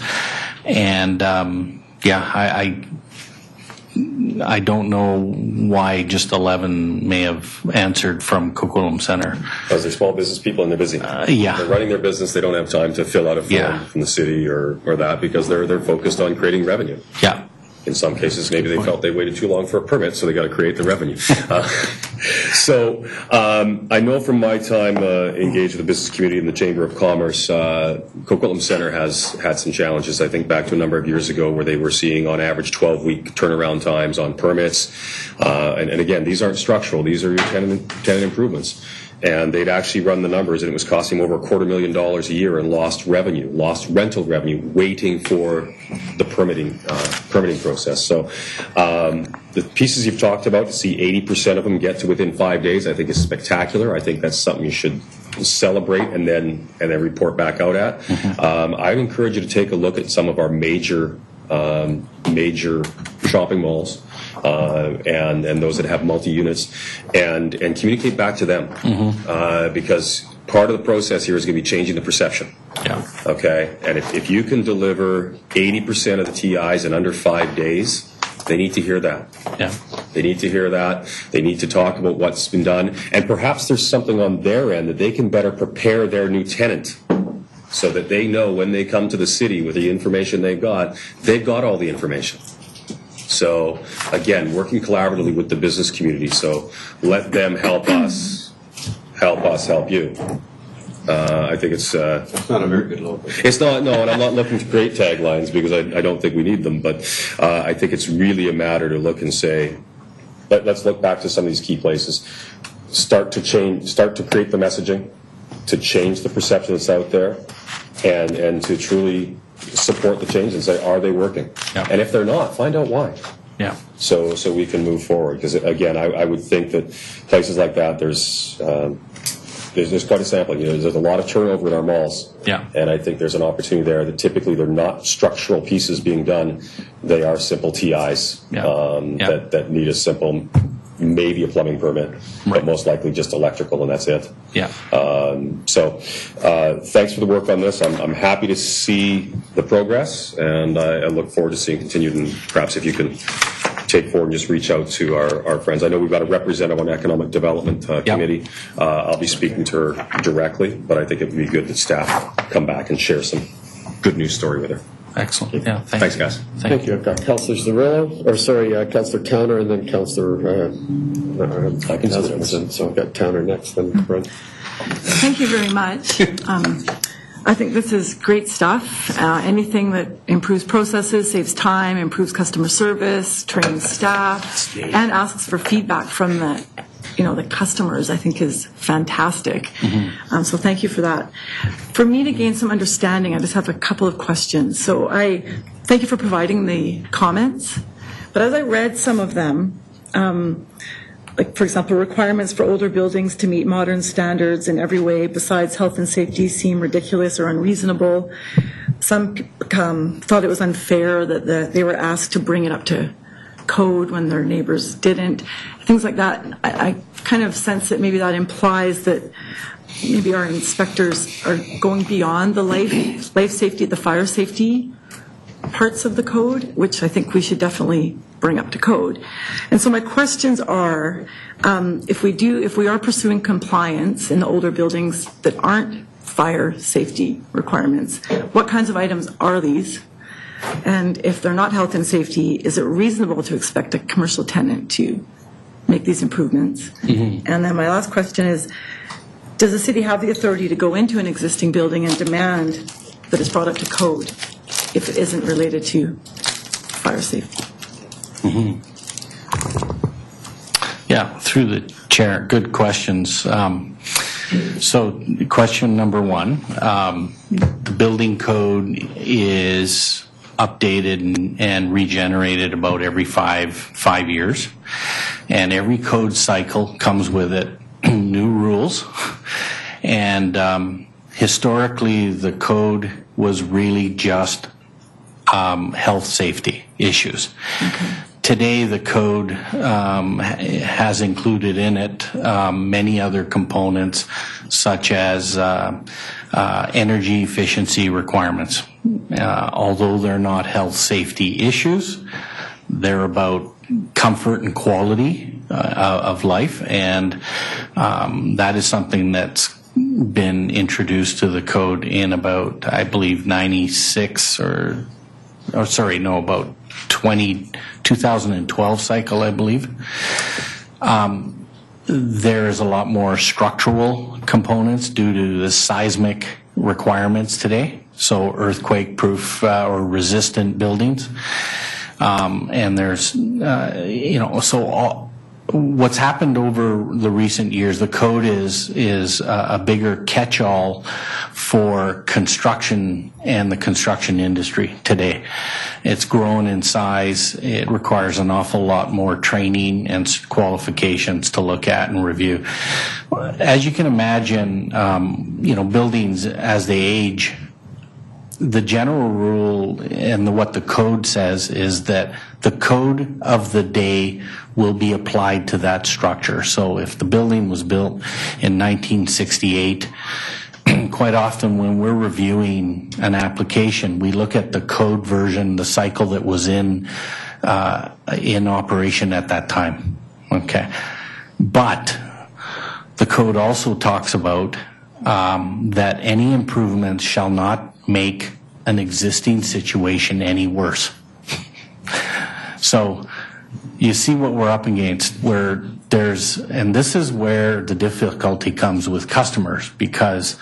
And um, yeah, I, I I don't know why just eleven may have answered from Coquitlam Center. Because they're small business people and they're busy. Uh, yeah. They're running their business. They don't have time to fill out a form yeah. from the city or, or that because they're, they're focused on creating revenue. Yeah. In some cases, maybe they felt they waited too long for a permit, so they got to create the revenue. uh, so um, I know from my time uh, engaged with the business community in the Chamber of Commerce, uh, Coquitlam Center has had some challenges. I think back to a number of years ago where they were seeing on average twelve-week turnaround times on permits. Uh, and, and again, these aren't structural. These are your tenant, tenant improvements. And they'd actually run the numbers, and it was costing them over a quarter million dollars a year in lost revenue, lost rental revenue, waiting for the permitting uh, permitting process. So um, the pieces you've talked about, to see eighty percent of them get to within five days, I think is spectacular. I think that's something you should celebrate and then and then report back out at. Mm-hmm. um, I would encourage you to take a look at some of our major um, major shopping malls. Uh, and, and those that have multi-units, and, and communicate back to them. Mm-hmm. uh, because part of the process here is going to be changing the perception. Yeah. Okay? And if, if you can deliver eighty percent of the T Is in under five days, they need to hear that. Yeah. They need to hear that. They need to talk about what's been done. And perhaps there's something on their end that they can better prepare their new tenant so that they know when they come to the city with the information they've got, they've got all the information. So, again, working collaboratively with the business community. So let them help us, help us help you. Uh, I think it's... Uh, it's not a very good logo. It's not, no, and I'm not looking to create taglines because I, I don't think we need them, but uh, I think it's really a matter to look and say, let, let's look back to some of these key places. Start to change, start to create the messaging, to change the perception that's out there, and, and to truly... support the change and say, are they working? Yeah. And if they're not, find out why. Yeah. So so we can move forward. Because, again, I, I would think that places like that, there's, um, there's there's quite a sampling. You know, there's a lot of turnover in our malls. Yeah. And I think there's an opportunity there that typically they're not structural pieces being done. They are simple T Is yeah. Um, yeah. That, that need a simple... maybe a plumbing permit, right. But most likely just electrical, and that's it. Yeah. Um, so uh, thanks for the work on this. I'm, I'm happy to see the progress, and I, I look forward to seeing continued, and perhaps if you can take forward and just reach out to our, our friends. I know we've got a representative on Economic Development uh, yep. Committee. Uh, I'll be speaking to her directly, but I think it would be good that staff come back and share some good news story with her. Excellent. Yeah, thank Thanks, you. guys. Thank, thank you. I've got Councillor Zarillo, or sorry, uh, Councillor Towner, and then Councillor uh, uh, Nelson. So I've got Towner next, then Brent. Thank you very much. um, I think this is great stuff. Uh, anything that improves processes, saves time, improves customer service, trains staff, and asks for feedback from the, you know, the customers, I think is fantastic. Mm-hmm. Um, so thank you for that. For me to gain some understanding, I just have a couple of questions. So I thank you for providing the comments, but as I read some of them, um, like for example, requirements for older buildings to meet modern standards in every way besides health and safety seem ridiculous or unreasonable. Some um, thought it was unfair that the, they were asked to bring it up to code when their neighbors didn't, things like that. I, I kind of sense that maybe that implies that maybe our inspectors are going beyond the life, life safety, the fire safety parts of the code, which I think we should definitely bring up to code. And so my questions are, um, if we do, if we are pursuing compliance in the older buildings that aren't fire safety requirements, what kinds of items are these? And if they're not health and safety, is it reasonable to expect a commercial tenant to make these improvements? Mm-hmm. And then my last question is, does the city have the authority to go into an existing building and demand that is brought up to code if it isn't related to fire safety. Mm-hmm. Yeah, through the chair, good questions. Um, so question number one, um, the building code is updated and, and regenerated about every five five years, and every code cycle comes with it new rules. And um, historically, the code was really just um, health safety issues. Okay. Today, the code um, has included in it um, many other components, such as uh, uh, energy efficiency requirements. Uh, although they're not health safety issues, they're about comfort and quality uh, of life, and um, that is something that's been introduced to the code in about, I believe, ninety-six or, or sorry, no, about twenty, twenty twelve cycle, I believe. Um, there is a lot more structural components due to the seismic requirements today, so earthquake-proof uh, or resistant buildings. Um, and there's, uh, you know, so all, what's happened over the recent years, the code is is a, a bigger catch-all for construction and the construction industry today. It's grown in size. It requires an awful lot more training and qualifications to look at and review. As you can imagine, um, you know, buildings as they age, the general rule and the, what the code says is that the code of the day will be applied to that structure. So if the building was built in nineteen sixty-eight, quite often when we're reviewing an application, we look at the code version, the cycle that was in, uh, in operation at that time. Okay. But the code also talks about um, that any improvements shall not make an existing situation any worse. So you see what we're up against, where there's, and this is where the difficulty comes with customers, because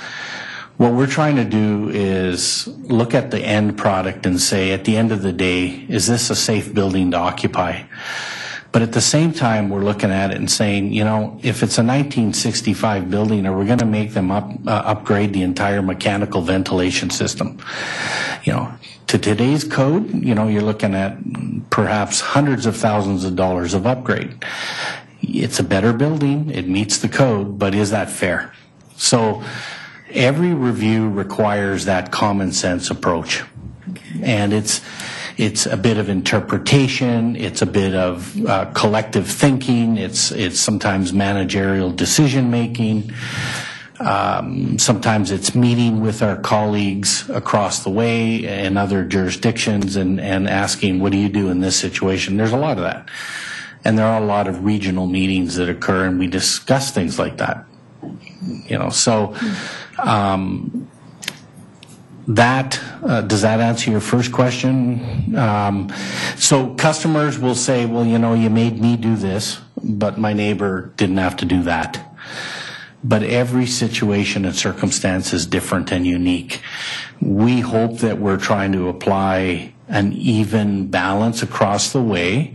what we're trying to do is look at the end product and say, at the end of the day, is this a safe building to occupy? But at the same time, we're looking at it and saying, you know, if it's a nineteen sixty-five building, are we going to make them up, uh, upgrade the entire mechanical ventilation system? You know, to today's code, you know, you're looking at perhaps hundreds of thousands of dollars of upgrade. It's a better building. It meets the code, but is that fair? So every review requires that common sense approach. Okay. And it's... It's a bit of interpretation, it's a bit of uh, collective thinking, it's, it's sometimes managerial decision making, um, sometimes it's meeting with our colleagues across the way in other jurisdictions and, and asking, what do you do in this situation? There's a lot of that. And there are a lot of regional meetings that occur and we discuss things like that. You know, so... Um, That, uh, does that answer your first question? Um, so customers will say, well, you know, you made me do this, but my neighbor didn't have to do that. But every situation and circumstance is different and unique. We hope that we're trying to apply an even balance across the way.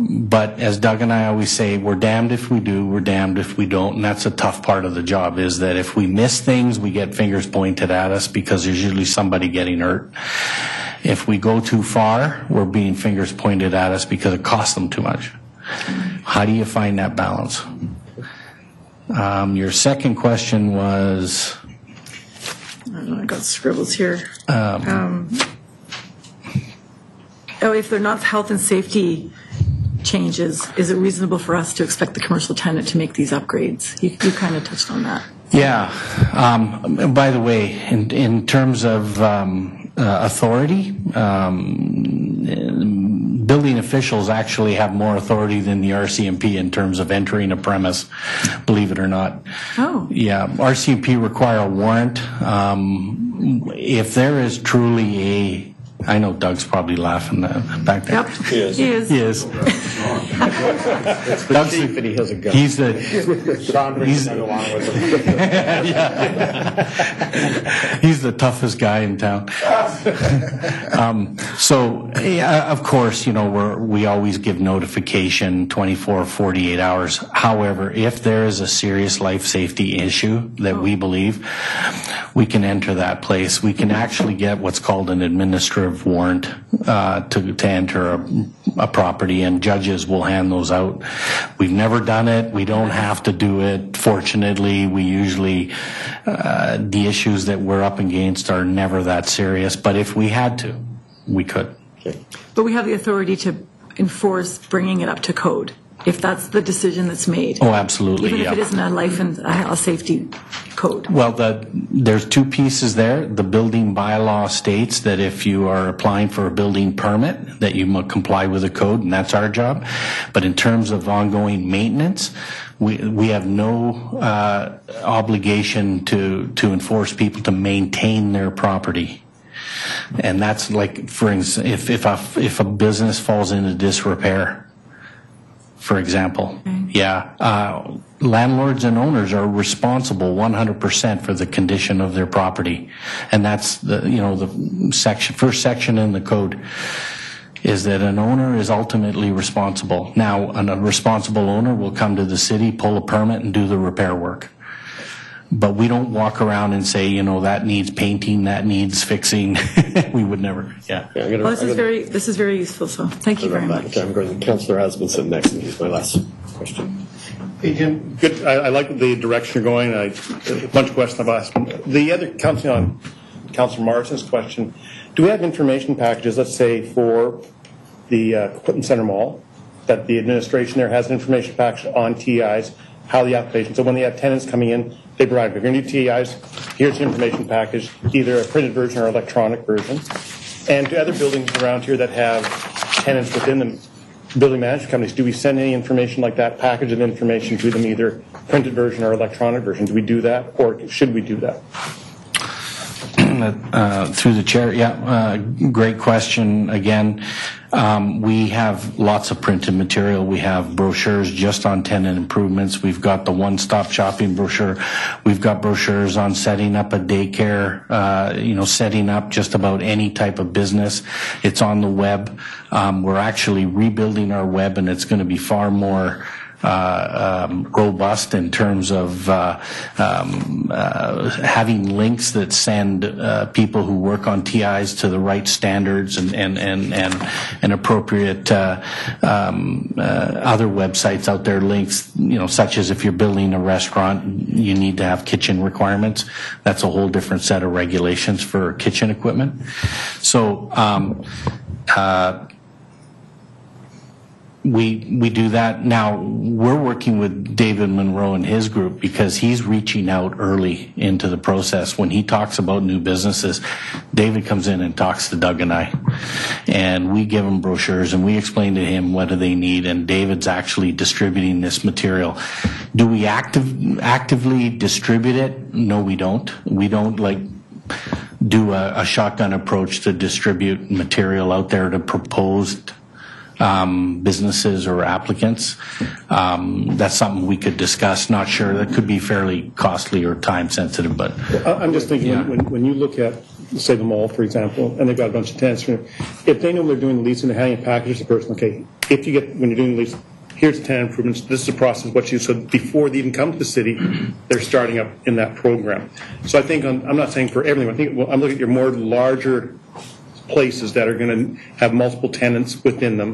But as Doug and I always say, we're damned if we do, we're damned if we don't, and that's a tough part of the job, is that if we miss things, we get fingers pointed at us because there's usually somebody getting hurt. If we go too far, we're being fingers pointed at us because it costs them too much. How do you find that balance? Um, your second question was... I don't know, I got scribbles here. Um, um, oh, if they're not health and safety... changes, is it reasonable for us to expect the commercial tenant to make these upgrades? You, you kind of touched on that. Yeah. Um, by the way, in, in terms of um, uh, authority, um, building officials actually have more authority than the R C M P in terms of entering a premise, believe it or not. Oh. Yeah. R C M P require a warrant. Um, if there is truly a I know Doug's probably laughing back there. Yep. He is. He is. He is. It's the Doug's chief, and he has a gun. He's the. Sean he's, along with him. Yeah. He's the toughest guy in town. um, so, yeah, of course, you know, we're, we always give notification twenty-four, forty-eight hours. However, if there is a serious life safety issue that oh. we believe, we can enter that place. We can actually get what's called an administrative warrant uh, to, to enter a, a property, and judges will hand those out. We've never done it. We don't have to do it. Fortunately, we usually, uh, the issues that we're up against are never that serious, but if we had to, we could. Okay. But we have the authority to enforce bringing it up to code, if that's the decision that's made. Oh, absolutely. Even if yeah. it isn't a life and a safety code. Well, the, there's two pieces there. The building bylaw states that if you are applying for a building permit, that you must comply with the code, and that's our job. But in terms of ongoing maintenance, we we have no uh, obligation to to enforce people to maintain their property. And that's like, for instance, if if a, if a business falls into disrepair, for example, okay. yeah, uh, landlords and owners are responsible one hundred percent for the condition of their property, and that's the you know the section first section in the code is that an owner is ultimately responsible. Now, an, a responsible owner will come to the city, pull a permit, and do the repair work. But we don't walk around and say, you know, that needs painting, that needs fixing. We would never. Yeah. yeah gonna, well, this I'm is gonna, very. This is very useful. So thank you very much. I'm going to Councillor Asmundson next, and he's my last question. Hey Jim, good. I, I like the direction you're going. I, a bunch of questions I've asked. The other council on Councillor Morrison's question: do we have information packages? Let's say for the uh, Coquitlam Center Mall, that the administration there has an information package on T Is. How the application, so when they have tenants coming in, they provide, if you're new T Is, here's the information package, either a printed version or electronic version. And to other buildings around here that have tenants within them, building management companies, do we send any information like that, package of information to them, either printed version or electronic version? Do we do that, or should we do that? Uh, through the chair, yeah, uh, great question again. Um, we have lots of printed material. We have brochures just on tenant improvements. We've got the one-stop shopping brochure. We've got brochures on setting up a daycare, uh, you know, setting up just about any type of business. It's on the web. Um, we're actually rebuilding our web, and it's going to be far more Uh, um, robust in terms of uh, um, uh, having links that send uh, people who work on T Is to the right standards and and and and, and appropriate uh, um, uh, other websites out there. Links, you know, such as if you're building a restaurant, you need to have kitchen requirements. That's a whole different set of regulations for kitchen equipment. So. Um, uh, We we do that now. We're working with David Monroe and his group because he's reaching out early into the process. When he talks about new businesses, David comes in and talks to Doug and I, and we give him brochures and we explain to him what do they need. And David's actually distributing this material. Do we active actively distribute it? No, we don't. We don't like. do a, a shotgun approach to distribute material out there to proposed Um, businesses or applicants. Um, that's something we could discuss. Not sure. That could be fairly costly or time sensitive. But I'm just thinking yeah. when, when you look at, say, the mall, for example, and they've got a bunch of tenants, if they know they're doing the lease and they're handing a package to the person, okay, if you get, when you're doing the lease, here's the tenant improvements, this is the process, what you, so before they even come to the city, they're starting up in that program. So I think, on, I'm not saying for everything, I think, well, I'm looking at your more larger places that are going to have multiple tenants within them,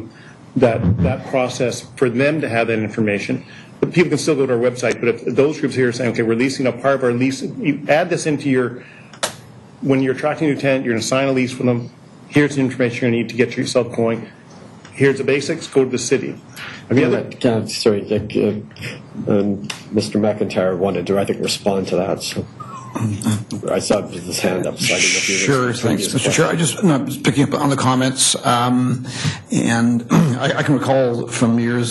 that that process for them to have that information. But people can still go to our website, but if those groups here are saying, okay, we're leasing a part of our lease, you add this into your, when you're attracting a new tenant, you're going to sign a lease with them, here's the information you're going to need to get yourself going, here's the basics, go to the city. Have you other, that, uh, sorry, Dick, uh, um, Mister McIntyre wanted to, I think, respond to that. So. I saw this hand up. So I sure, thanks, Mister Chair. I just no, picking up on the comments, um, and I, I can recall from years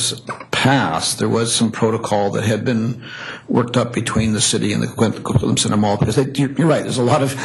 past past, there was some protocol that had been worked up between the city and the Coquitlam Center Mall, because they, you're right, there's a lot of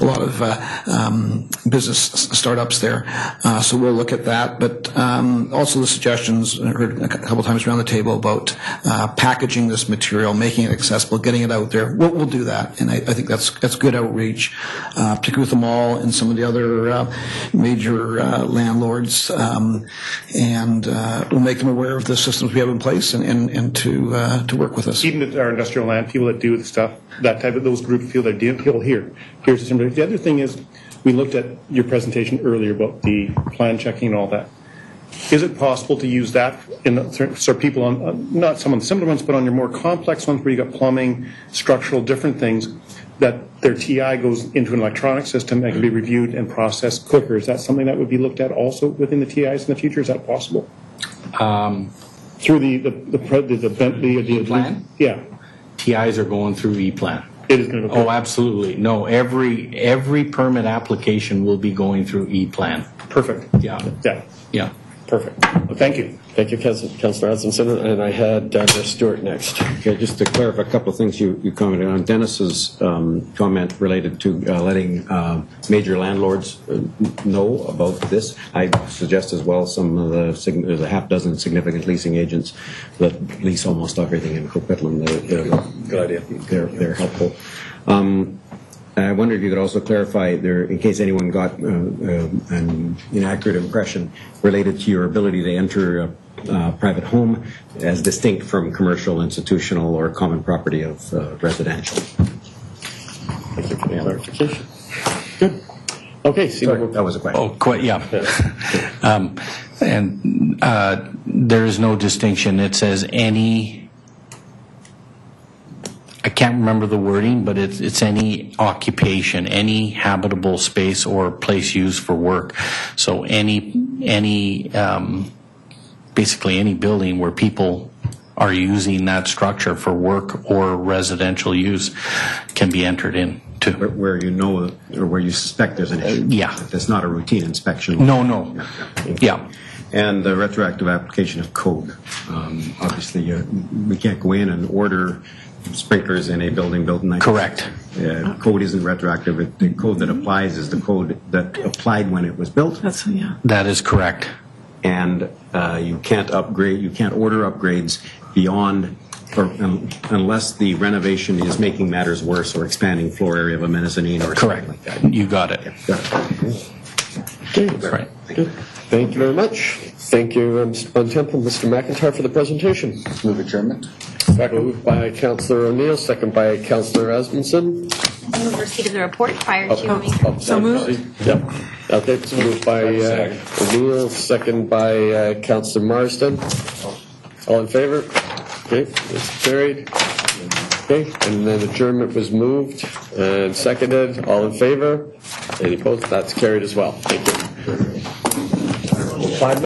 a lot of uh, um, business startups there, uh, so we'll look at that. But um, also the suggestions I heard a couple times around the table about uh, packaging this material, making it accessible, getting it out there. We'll, we'll do that, and I, I think that's that's good outreach, uh, particularly with the mall and some of the other uh, major uh, landlords, um, and uh, we'll make them aware of the systems we have in place, and and, and to uh, to work with us. Even at our industrial land, people that do the stuff, that type of those groups feel they're dealing people here. Here's the, the other thing is, we looked at your presentation earlier about the plan checking and all that. Is it possible to use that in, so people on, uh, not some of the simpler ones, but on your more complex ones where you got plumbing, structural, different things, that their T I goes into an electronic system and can be reviewed and processed quicker? Is that something that would be looked at also within the T Is in the future? Is that possible? Um, through the, the, the, the, the Bentley... The E-Plan? Yeah. T Is are going through E-Plan. It is going to go. Oh, absolutely. No, every every permit application will be going through E-Plan. Perfect. Yeah. Yeah. Yeah. Perfect. Okay. Thank you. Thank you, Councillor Adamson. And I had Doctor Stewart next. Okay, just to clarify a couple of things you, you commented on. Dennis's um, comment related to uh, letting uh, major landlords know about this. I suggest as well some of the, the half dozen significant leasing agents that lease almost everything in Coquitlam. They're, they're, Good idea. They're, they're helpful. Um, I wonder if you could also clarify there, in case anyone got uh, uh, an inaccurate impression related to your ability to enter a uh, private home as distinct from commercial, institutional, or common property of uh, residential. Thank you for the clarification. Good. Okay. See, Sorry, that was a question. Oh, quite, yeah. yeah. um, and uh, there is no distinction. It says any... I can't remember the wording, but it's, it's any occupation, any habitable space or place used for work. So any, any um, basically any building where people are using that structure for work or residential use can be entered in. Where, where you know or where you suspect there's an issue. Uh, yeah. That's not a routine inspection. No, no. Yeah. yeah. yeah. And the retroactive application of code. Um, obviously, uh, we can't go in and order sprinklers in a building built in nineteen sixty. Correct. Uh, code isn't retroactive. It, the code that applies is the code that applied when it was built. That's, yeah. That is correct. And uh, you can't upgrade, you can't order upgrades beyond, or, um, unless the renovation is making matters worse or expanding floor area of a mezzanine or correct. Something like that. You got it. Yeah, got it. Okay. Okay. Right. Thank you. Thank you very much. Thank you, um, Mister Bontempo, Mister McIntyre, for the presentation. Move adjournment. Moved by Councillor O'Neill, second by Councillor Asmundson. Move receipt of the report prior oh, to oh, meeting. Oh, so moved. Yep. Okay, it's moved by uh, O'Neill, second by uh, Councillor Marsden. All in favor? Okay, it's carried. Okay, and then adjournment was moved and seconded. All in favor? Any opposed? That's carried as well. Thank you. Five